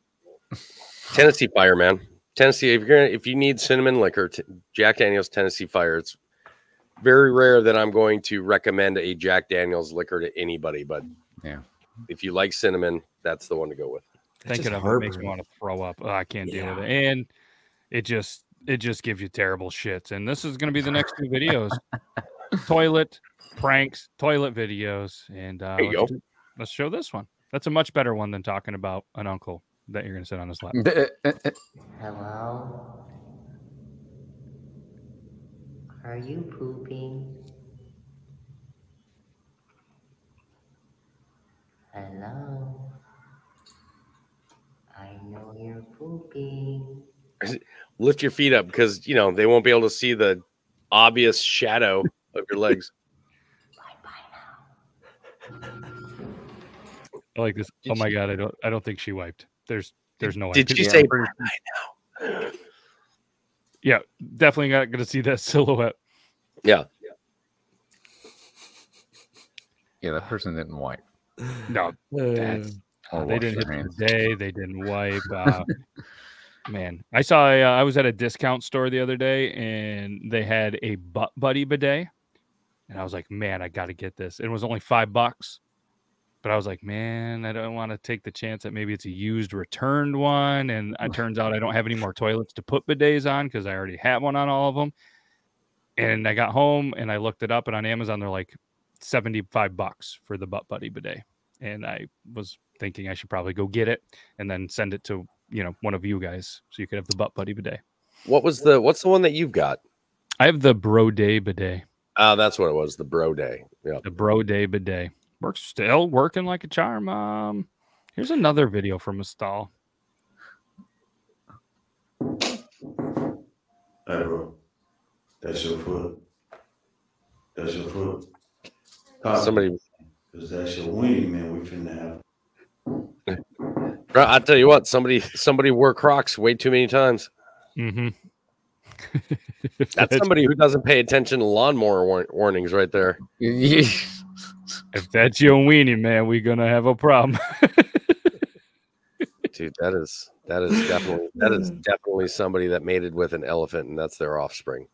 Tennessee Fire, man. Tennessee, if you're gonna, if you need cinnamon liquor, Jack Daniel's Tennessee Fire. It's very rare that I'm going to recommend a Jack Daniel's liquor to anybody, but yeah, if you like cinnamon, that's the one to go with. Thinking of it makes me want to throw up. Oh, I can't deal yeah. with it, and it just it just gives you terrible shits. And this is going to be the next two videos: toilet pranks, toilet videos, and uh, there you go. Do, let's show this one. That's a much better one than talking about an uncle that you're going to sit on his lap. Hello? Are you pooping? Hello? I know you're pooping. Lift your feet up because, you know, they won't be able to see the obvious shadow of your legs. Bye-bye now. I like this. Did oh my God, I don't I don't think she wiped. There's there's no Did she say right now? Yeah, definitely not gonna see that silhouette. Yeah. Yeah, that person didn't wipe. No, that's, uh, they didn't hit the day, they didn't wipe. Uh, man, I saw uh, I was at a discount store the other day and they had a butt buddy bidet, and I was like, man, I gotta get this. It was only five bucks. But I was like, man, I don't want to take the chance that maybe it's a used returned one. And it turns out I don't have any more toilets to put bidets on because I already have one on all of them. And I got home and I looked it up, and on Amazon, they're like seventy-five bucks for the Butt Buddy bidet. And I was thinking I should probably go get it and then send it to, you know, one of you guys so you could have the Butt Buddy bidet. What was the, what's the one that you've got? I have the Bro Day bidet. Oh, uh, that's what it was. The Bro Day. Yep. The Bro Day bidet. We're still working like a charm. Um, here's another video from a stall. Hey, bro. That's your foot. That's your foot. Pop, somebody, because that's your wing, man. We finna have. Bro, I tell you what, somebody, somebody wore Crocs way too many times. Mm-hmm. That's somebody who doesn't pay attention to lawnmower war warnings, right there. If that's your weenie, man, we're gonna have a problem. Dude, that is that is definitely that is definitely somebody that mated with an elephant, and that's their offspring.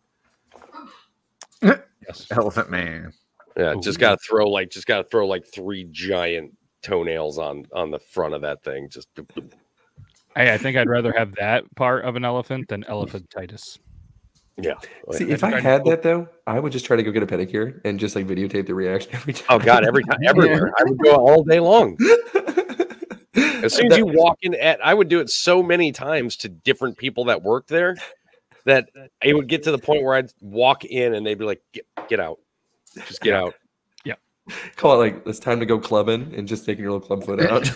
Yes, elephant man. Yeah, Ooh. just gotta throw like just gotta throw like three giant toenails on on the front of that thing. Just hey, I think I'd rather have that part of an elephant than elephantitis. Yeah. See, if I had that though, I would just try to go get a pedicure and just like videotape the reaction every time. Oh God, every time, everywhere. I would go all day long. As soon as you walk in at, I would do it so many times to different people that worked there that it would get to the point where I'd walk in and they'd be like, get, get out, just get out. Yeah. Call it like, it's time to go clubbing and just taking your little club foot out.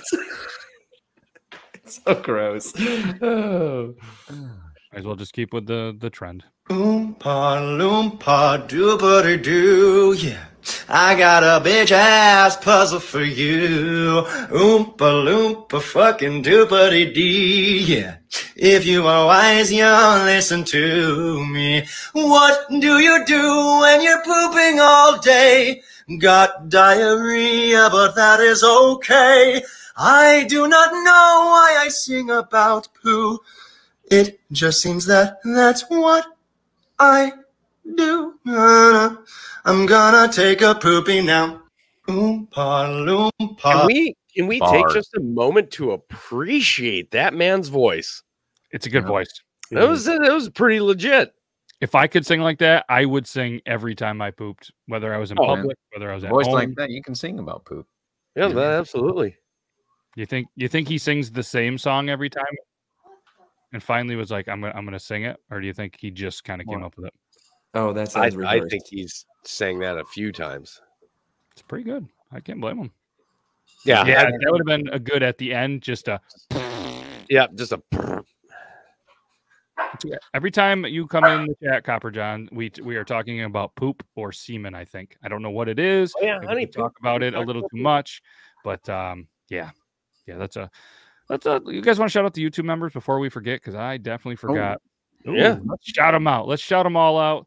It's so gross. Oh. Might as well just keep with the, the trend. Oompa loompa doobity doo, yeah. I got a bitch ass puzzle for you. Oompa loompa fucking doobity dee, yeah. If you are wise, young, listen to me. What do you do when you're pooping all day? Got diarrhea, but that is okay. I do not know why I sing about poo. It just seems that that's what I do. I'm gonna take a poopy now. Oompa loompa. Can we, can we take just a moment to appreciate that man's voice? It's a good yeah. voice. That was, that was pretty legit. If I could sing like that, I would sing every time I pooped, whether I was in oh, public, man. whether I was at voice home. Like that, you can sing about poop. Yeah, yeah. That, absolutely. You think you think he sings the same song every time? And finally was like, I'm gonna, I'm gonna sing it, or do you think he just kind of came up with it? Oh, that's I, I think he's sang that a few times. It's pretty good. I can't blame him. Yeah, yeah, I, that would have been a good at the end. Just a yeah, just a. Every time you come in the chat, Copper John, we we are talking about poop or semen. I think I don't know what it is. Oh, yeah, honey, talk about it a little too much, but um, yeah, yeah, that's a. Let's, uh, you guys want to shout out the YouTube members before we forget? Because I definitely forgot. Oh, yeah. Ooh, let's shout them out. Let's shout them all out.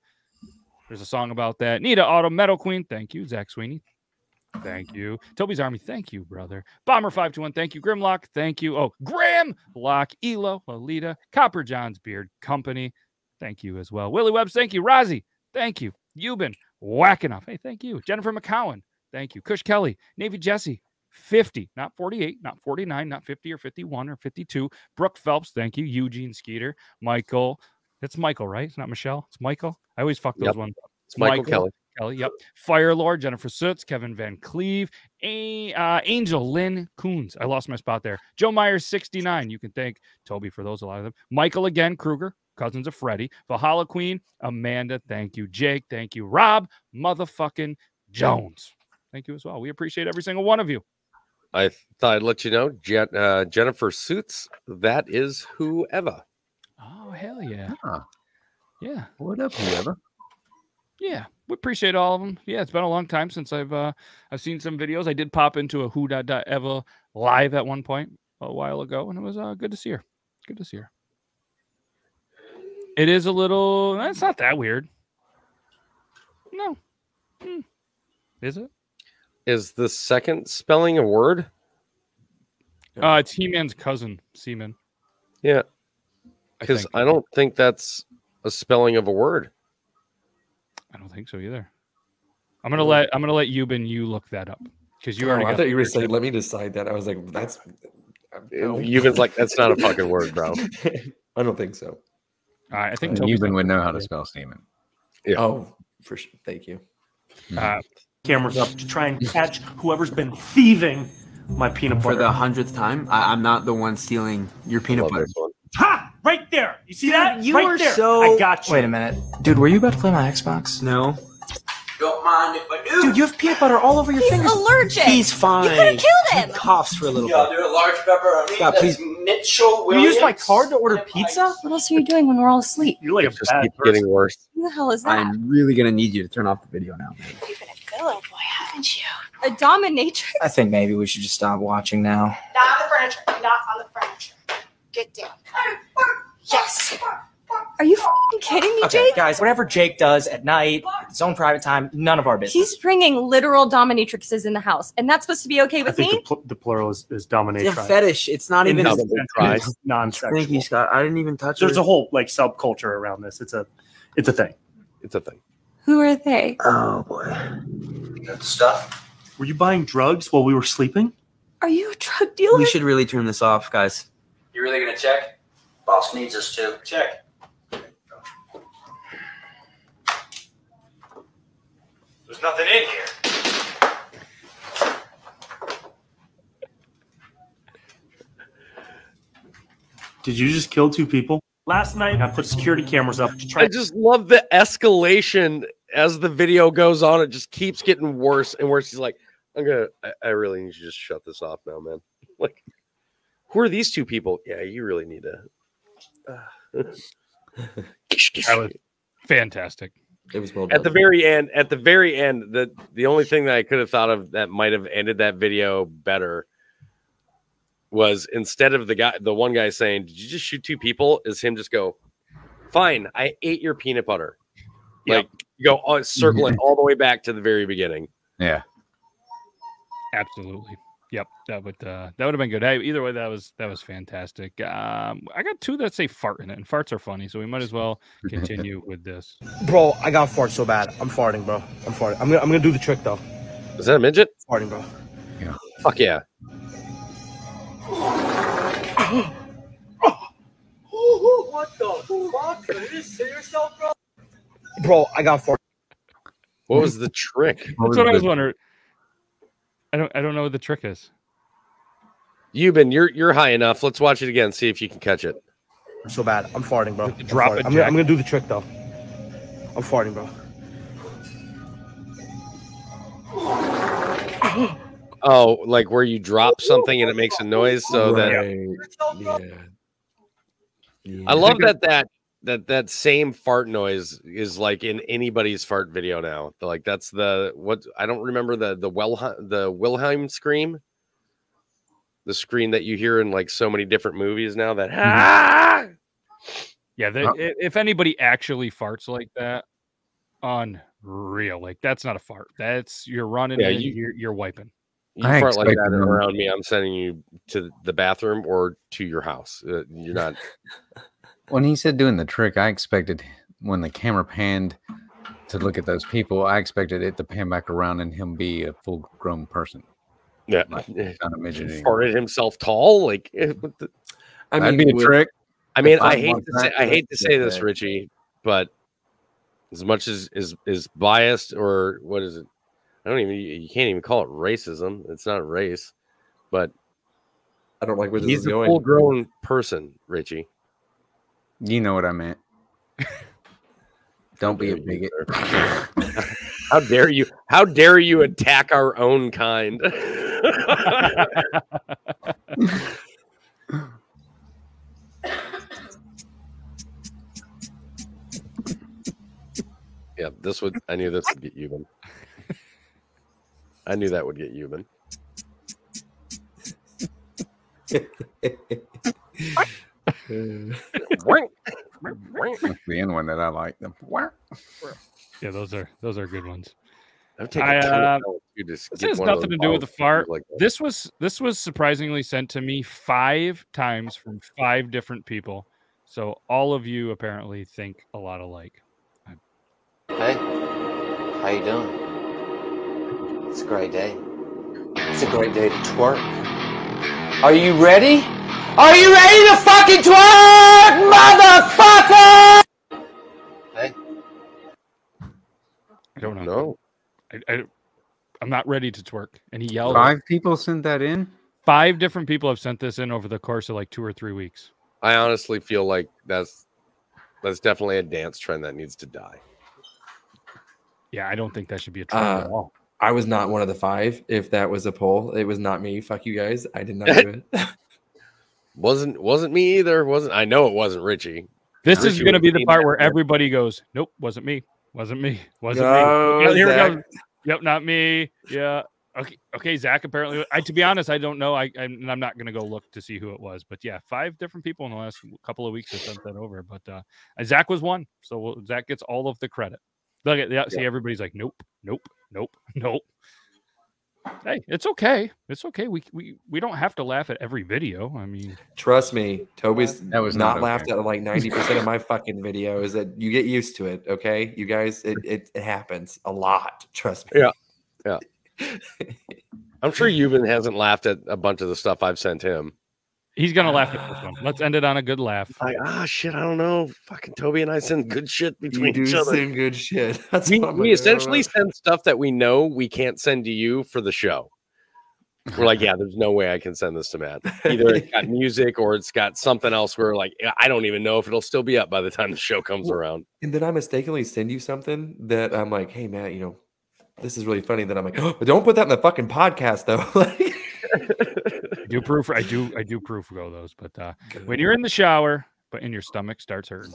There's a song about that. Nita Auto Metal Queen. Thank you. Zach Sweeney. Thank you. Toby's Army. Thank you, brother. Bomber five two one. Thank you. Grimlock. Thank you. Oh, Graham Lock. Elo. Lolita. Copper John's Beard Company. Thank you as well. Willie Webbs. Thank you. Rozzy. Thank you. Yuban Whakinov. Hey, thank you. Jennifer McCowan. Thank you. Kush Kelly. Navy Jesse. fifty, not forty-eight, not forty-nine, not fifty or fifty-one or fifty-two. Brooke Phelps, thank you. Eugene Skeeter, Michael. That's Michael, right? It's not Michelle. It's Michael. I always fuck those yep. ones up. It's Michael, Michael Kelly. Kelly, yep. Fire Lord, Jennifer Sutz, Kevin Van Cleve, A, uh, Angel Lynn Coons. I lost my spot there. Joe Myers, sixty-nine. You can thank Toby for those, a lot of them. Michael again, Kruger, cousins of Freddie. Valhalla Queen, Amanda, thank you. Jake, thank you. Rob, motherfucking Jones. Thank you as well. We appreciate every single one of you. I thought I'd let you know, Jen, uh, Jennifer Suits, that is whoever. Oh, hell yeah. Huh. Yeah. What up, whoever? Yeah, we appreciate all of them. Yeah, it's been a long time since I've uh, I've seen some videos. I did pop into a who da da ever live at one point a while ago, and it was uh, good to see her. Good to see her. It is a little, it's not that weird. No. Mm. Is it? Is the second spelling a word? Uh, it's He-Man's cousin, Seaman. Yeah. Because I, I don't think that's a spelling of a word. I don't think so either. I'm gonna let I'm gonna let Yuban you look that up because you oh, already. I thought you were saying, "Let me decide that." I was like, "That's." Yuban's like, "That's not a fucking word, bro." I don't think so. Uh, I think uh, Yuban would know how to spell Seaman. Yeah. Oh, for sure. Thank you. Uh, Cameras up to try and catch whoever's been thieving my peanut butter. For the hundredth time, I, I'm not the one stealing your peanut butter. Ha! Right there! You see dude, that? You right are there. So... I got you. Wait a minute. Dude, were you about to play my Xbox? No. Don't mind if I do. Dude, you have peanut butter all over your He's fingers. He's allergic. He's fine. You could have killed him. He coughs for a little yeah, bit. Yeah, a large pepperoni. God, please. Mitchell Williams. You used my card to order pizza? What else are you doing when we're all asleep? You like just keep getting worse. Who the hell is that? I'm really going to need you to turn off the video now. Oh boy, haven't you? A dominatrix? I think maybe we should just stop watching now. Not on the furniture. Not on the furniture. Get down. Yes. Are you f***ing kidding me, okay, Jake? Guys, whatever Jake does at night, his own private time, none of our business. He's bringing literal dominatrixes in the house, and that's supposed to be okay with I think me? The, pl the plural is, is dominatrix. It's a fetish. It's not even non-sexual. Thank you, Scott. I didn't even touch it. There's her. a whole like subculture around this. It's a, it's a thing. It's a thing. Who are they? Oh, boy. Good stuff. Were you buying drugs while we were sleeping? Are you a drug dealer? We should really turn this off, guys. You really going to check? Boss needs us to. Check. There's nothing in here. Did you just kill two people? Last night, I put security cameras up to try. I just love the escalation as the video goes on. It just keeps getting worse and worse. He's like, I'm gonna, I, I really need you to just shut this off now, man. Like, who are these two people? Yeah, you really need to. Uh. That was fantastic. It was well done. At the very end, at the very end, the, the only thing that I could have thought of that might have ended that video better was instead of the guy, the one guy saying, "Did you just shoot two people?" Is him just go, "Fine, I ate your peanut butter." Yeah. Like you go oh, circling all the way back to the very beginning. Yeah, absolutely. Yep, that would uh, that would have been good. Hey, either way, that was that was fantastic. Um, I got two that say fart in it, and farts are funny, so we might as well continue with this. Bro, I got farts so bad. I'm farting, bro. I'm farting. I'm gonna I'm gonna do the trick though. Is that a midget? Farting, bro. Yeah. Fuck yeah. What the fuck? Did you just see yourself, bro? Bro, I got four. What was the trick? That's what, what I was wondering. I don't I don't know what the trick is. Yuban, you're you're high enough. Let's watch it again, see if you can catch it. I'm so bad. I'm farting, bro. I'm Drop farting. It. I'm gonna, I'm gonna do the trick though. I'm farting, bro. Oh, like where you drop something and it makes a noise, so right. that yeah. Yeah. I love that that that that same fart noise is like in anybody's fart video now. Like that's the what I don't remember the the well the Wilhelm scream, the scream that you hear in like so many different movies now. That ah! yeah, the, oh. If anybody actually farts like that, unreal. Like that's not a fart. That's you're running. Yeah, in, you, you're, you're wiping. You I fart like that and around me, I'm sending you to the bathroom or to your house. Uh, you're not. When he said doing the trick, I expected when the camera panned to look at those people, I expected it to pan back around and him be a full grown person. Yeah. Like, kind of midgeting. Farted himself tall. Like, what the... I mean, that'd be a trick. I mean, I hate to say, I hate to say this, Richie, but as much as is, is biased or what is it? I don't even, you can't even call it racism. It's not a race, but I don't like where this is going. He's a full grown person, Richie. You know what I meant. Don't be a bigot. How dare you? How dare you attack our own kind? Yeah, this would, I knew this would get you, man. I knew that would get Yuban. That's the end one that I like. Yeah, those are those are good ones. I, uh, this has nothing to do with the fart. Like this was this was surprisingly sent to me five times from five different people. So all of you apparently think a lot alike. Hey, how you doing? It's a great day. It's a great day to twerk. Are you ready? Are you ready to fucking twerk, motherfucker? Hey. I don't know. No. I, I, I'm not ready to twerk. And he yelled. Five people sent that in? Five different people have sent this in over the course of like two or three weeks. I honestly feel like that's that's definitely a dance trend that needs to die. Yeah, I don't think that should be a trend uh, at all. I was not one of the five. If that was a poll, it was not me. Fuck you guys. I did not do it. wasn't wasn't me either. Wasn't I know it wasn't Richie. This Richie is gonna be the part where everybody goes, nope, wasn't me. Wasn't me. Wasn't no, me. Here Zach. We go. Yep, not me. Yeah. Okay. Okay, Zach. Apparently, I to be honest, I don't know. I I'm, I'm not gonna go look to see who it was, but yeah, five different people in the last couple of weeks have sent that over. But uh, Zach was one, so we'll, Zach gets all of the credit. Look at that. See, yeah. Everybody's like, nope, nope, nope, nope. Hey, it's okay. It's okay. We we we don't have to laugh at every video. I mean, trust me, Toby's that was not, not okay. Laughed at like ninety percent of my fucking videos. That you get used to it, okay? You guys, it it, it happens a lot. Trust me. Yeah, yeah. I'm sure Yuban hasn't laughed at a bunch of the stuff I've sent him. He's gonna laugh at this one. Let's end it on a good laugh. Like, ah, shit, I don't know. Fucking Toby and I send good shit between each other. We send good shit. That's we we essentially send stuff that we know we can't send to you for the show. We're like, yeah, there's no way I can send this to Matt. Either it's got music or it's got something else where like I don't even know if it'll still be up by the time the show comes around. And then I mistakenly send you something that I'm like, hey Matt, you know, this is really funny. That I'm like, oh, but don't put that in the fucking podcast though. Like I do proof I do I do proof go those, but uh when you're in the shower, but in your stomach starts hurting.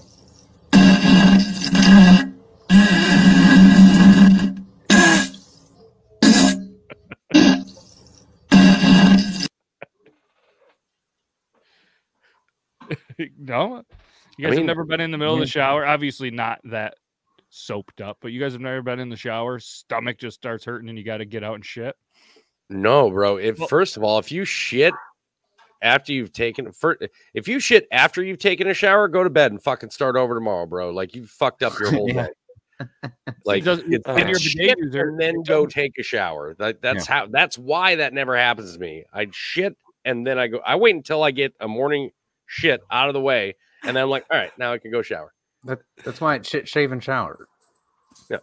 No, you guys I mean, have never been in the middle yeah. of the shower. Obviously not that soaped up, but you guys have never been in the shower. Stomach just starts hurting and you got to get out and shit. No, bro. If well, first of all, if you shit after you've taken first, if you shit after you've taken a shower, go to bed and fucking start over tomorrow, bro. Like you fucked up your whole yeah. day. Like so it uh, your shit user, and then go take a shower. That, that's yeah. how. That's why that never happens to me. I shit and then I go. I wait until I get a morning shit out of the way, and then I'm like, all right, now I can go shower. That, that's why it's shit, shave, and shower. Yeah.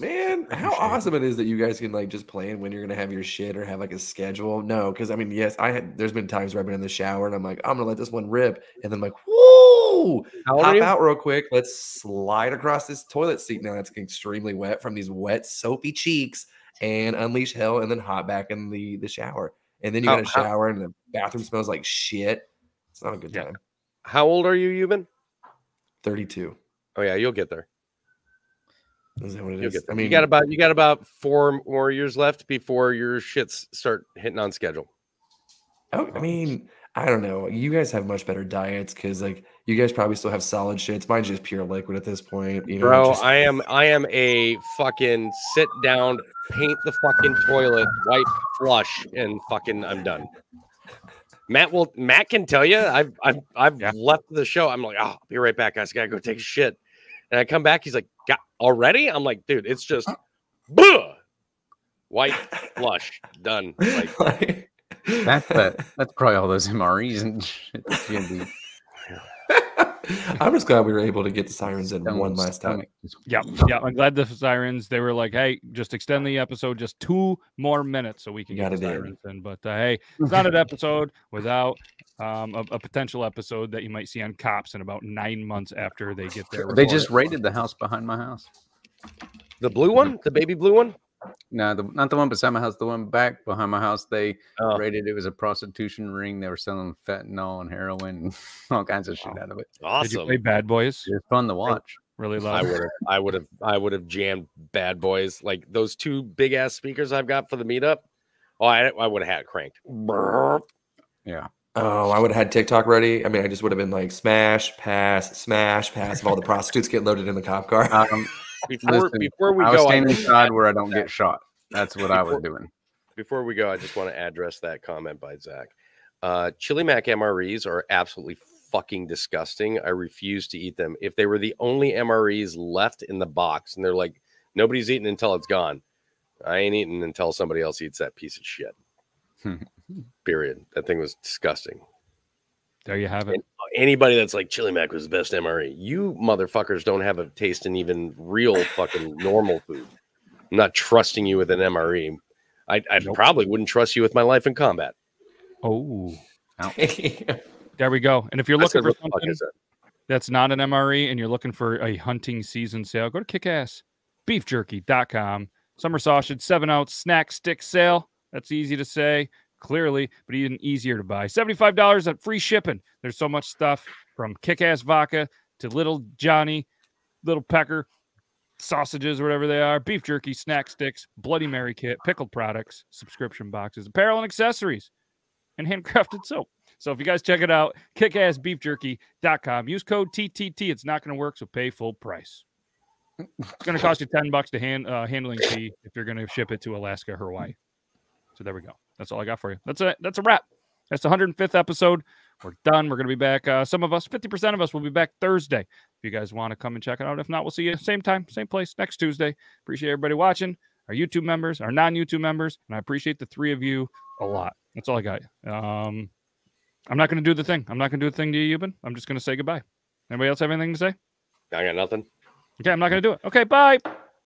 Man, how awesome it is that you guys can like just plan when you're gonna have your shit or have like a schedule. No, because I mean, yes, I had. There's been times where I've been in the shower and I'm like, I'm gonna let this one rip, and then I'm like, whoa, hop out real quick. Let's slide across this toilet seat now that's extremely wet from these wet soapy cheeks, and unleash hell, and then hop back in the the shower, and then you got a shower, and the bathroom smells like shit. It's not a good time. How old are you, Yuban? thirty-two. Oh yeah, you'll get there. Is that what it is? I mean, you got about you got about four more years left before your shits start hitting on schedule. Oh, I mean, I don't know. You guys have much better diets because, like, you guys probably still have solid shits. Mine's just pure liquid at this point. You know, bro, just... I am I am a fucking sit down, paint the fucking toilet, wipe, flush, and fucking I'm done. Matt will Matt can tell you. I've I've I've yeah. left the show. I'm like, oh, I'll be right back, guys. I gotta go take a shit. And I come back, he's like, God, already? I'm like, dude, it's just bleh, white flush, done. Like, like, that's the, that's probably all those M R Es and shit. I'm just glad we were able to get the sirens in one last time. Yeah, yeah. I'm glad the sirens. They were like, "Hey, just extend the episode just two more minutes so we can get the sirens in." But uh, hey, it's not an episode without um, a, a potential episode that you might see on Cops in about nine months after they get there. They just raided the house behind my house. The blue one, the baby blue one. No, the, not the one beside my house. The one back behind my house. They oh. raided. It was a prostitution ring. They were selling fentanyl and heroin and all kinds of shit oh. out of it. Awesome. Did you play Bad Boys? It was fun to watch. Really love. I would have. I would have. I would have jammed Bad Boys. Like those two big ass speakers I've got for the meetup. Oh, I, I would have had it cranked. Yeah. Oh, I would have had TikTok ready. I mean, I just would have been like smash, pass, smash, pass. Of all the prostitutes get loaded in the cop car. Um, Before, Listen, before we I was go, standing inside where I don't that. get shot. That's what before, I was doing. Before we go, I just want to address that comment by Zach. Uh, Chili Mac M R Es are absolutely fucking disgusting. I refuse to eat them. If they were the only M R Es left in the box, and they're like, nobody's eating until it's gone. I ain't eating until somebody else eats that piece of shit. Period. That thing was disgusting. There you have it. And anybody that's like Chili Mac was the best M R E. You motherfuckers don't have a taste in even real fucking normal food. I'm not trusting you with an M R E. I, I nope. probably wouldn't trust you with my life in combat. Oh, there we go. And if you're looking for something that? that's not an M R E and you're looking for a hunting season sale, go to kick ass beef jerky dot com. Summer sausage, seven ounce snack stick sale. That's easy to say. Clearly, but even easier to buy. seventy-five dollars at free shipping. There's so much stuff from Kick-Ass Vodka to Little Johnny, Little Pecker, sausages, whatever they are, beef jerky, snack sticks, Bloody Mary kit, pickled products, subscription boxes, apparel and accessories, and handcrafted soap. So if you guys check it out, kick ass beef jerky dot com. Use code T T T. It's not going to work, so pay full price. It's going to cost you ten bucks to hand uh, handling fee if you're going to ship it to Alaska or Hawaii. So there we go. That's all I got for you. That's a that's a wrap. That's the one hundred fifth episode. We're done. We're going to be back. Uh, some of us, fifty percent of us, will be back Thursday. If you guys want to come and check it out. If not, we'll see you same time, same place next Tuesday. Appreciate everybody watching, our YouTube members, our non-YouTube members, and I appreciate the three of you a lot. That's all I got. Um, I'm not going to do the thing. I'm not going to do the thing to you, Yuban. I'm just going to say goodbye. Anybody else have anything to say? I got nothing. Okay, I'm not going to do it. Okay, bye.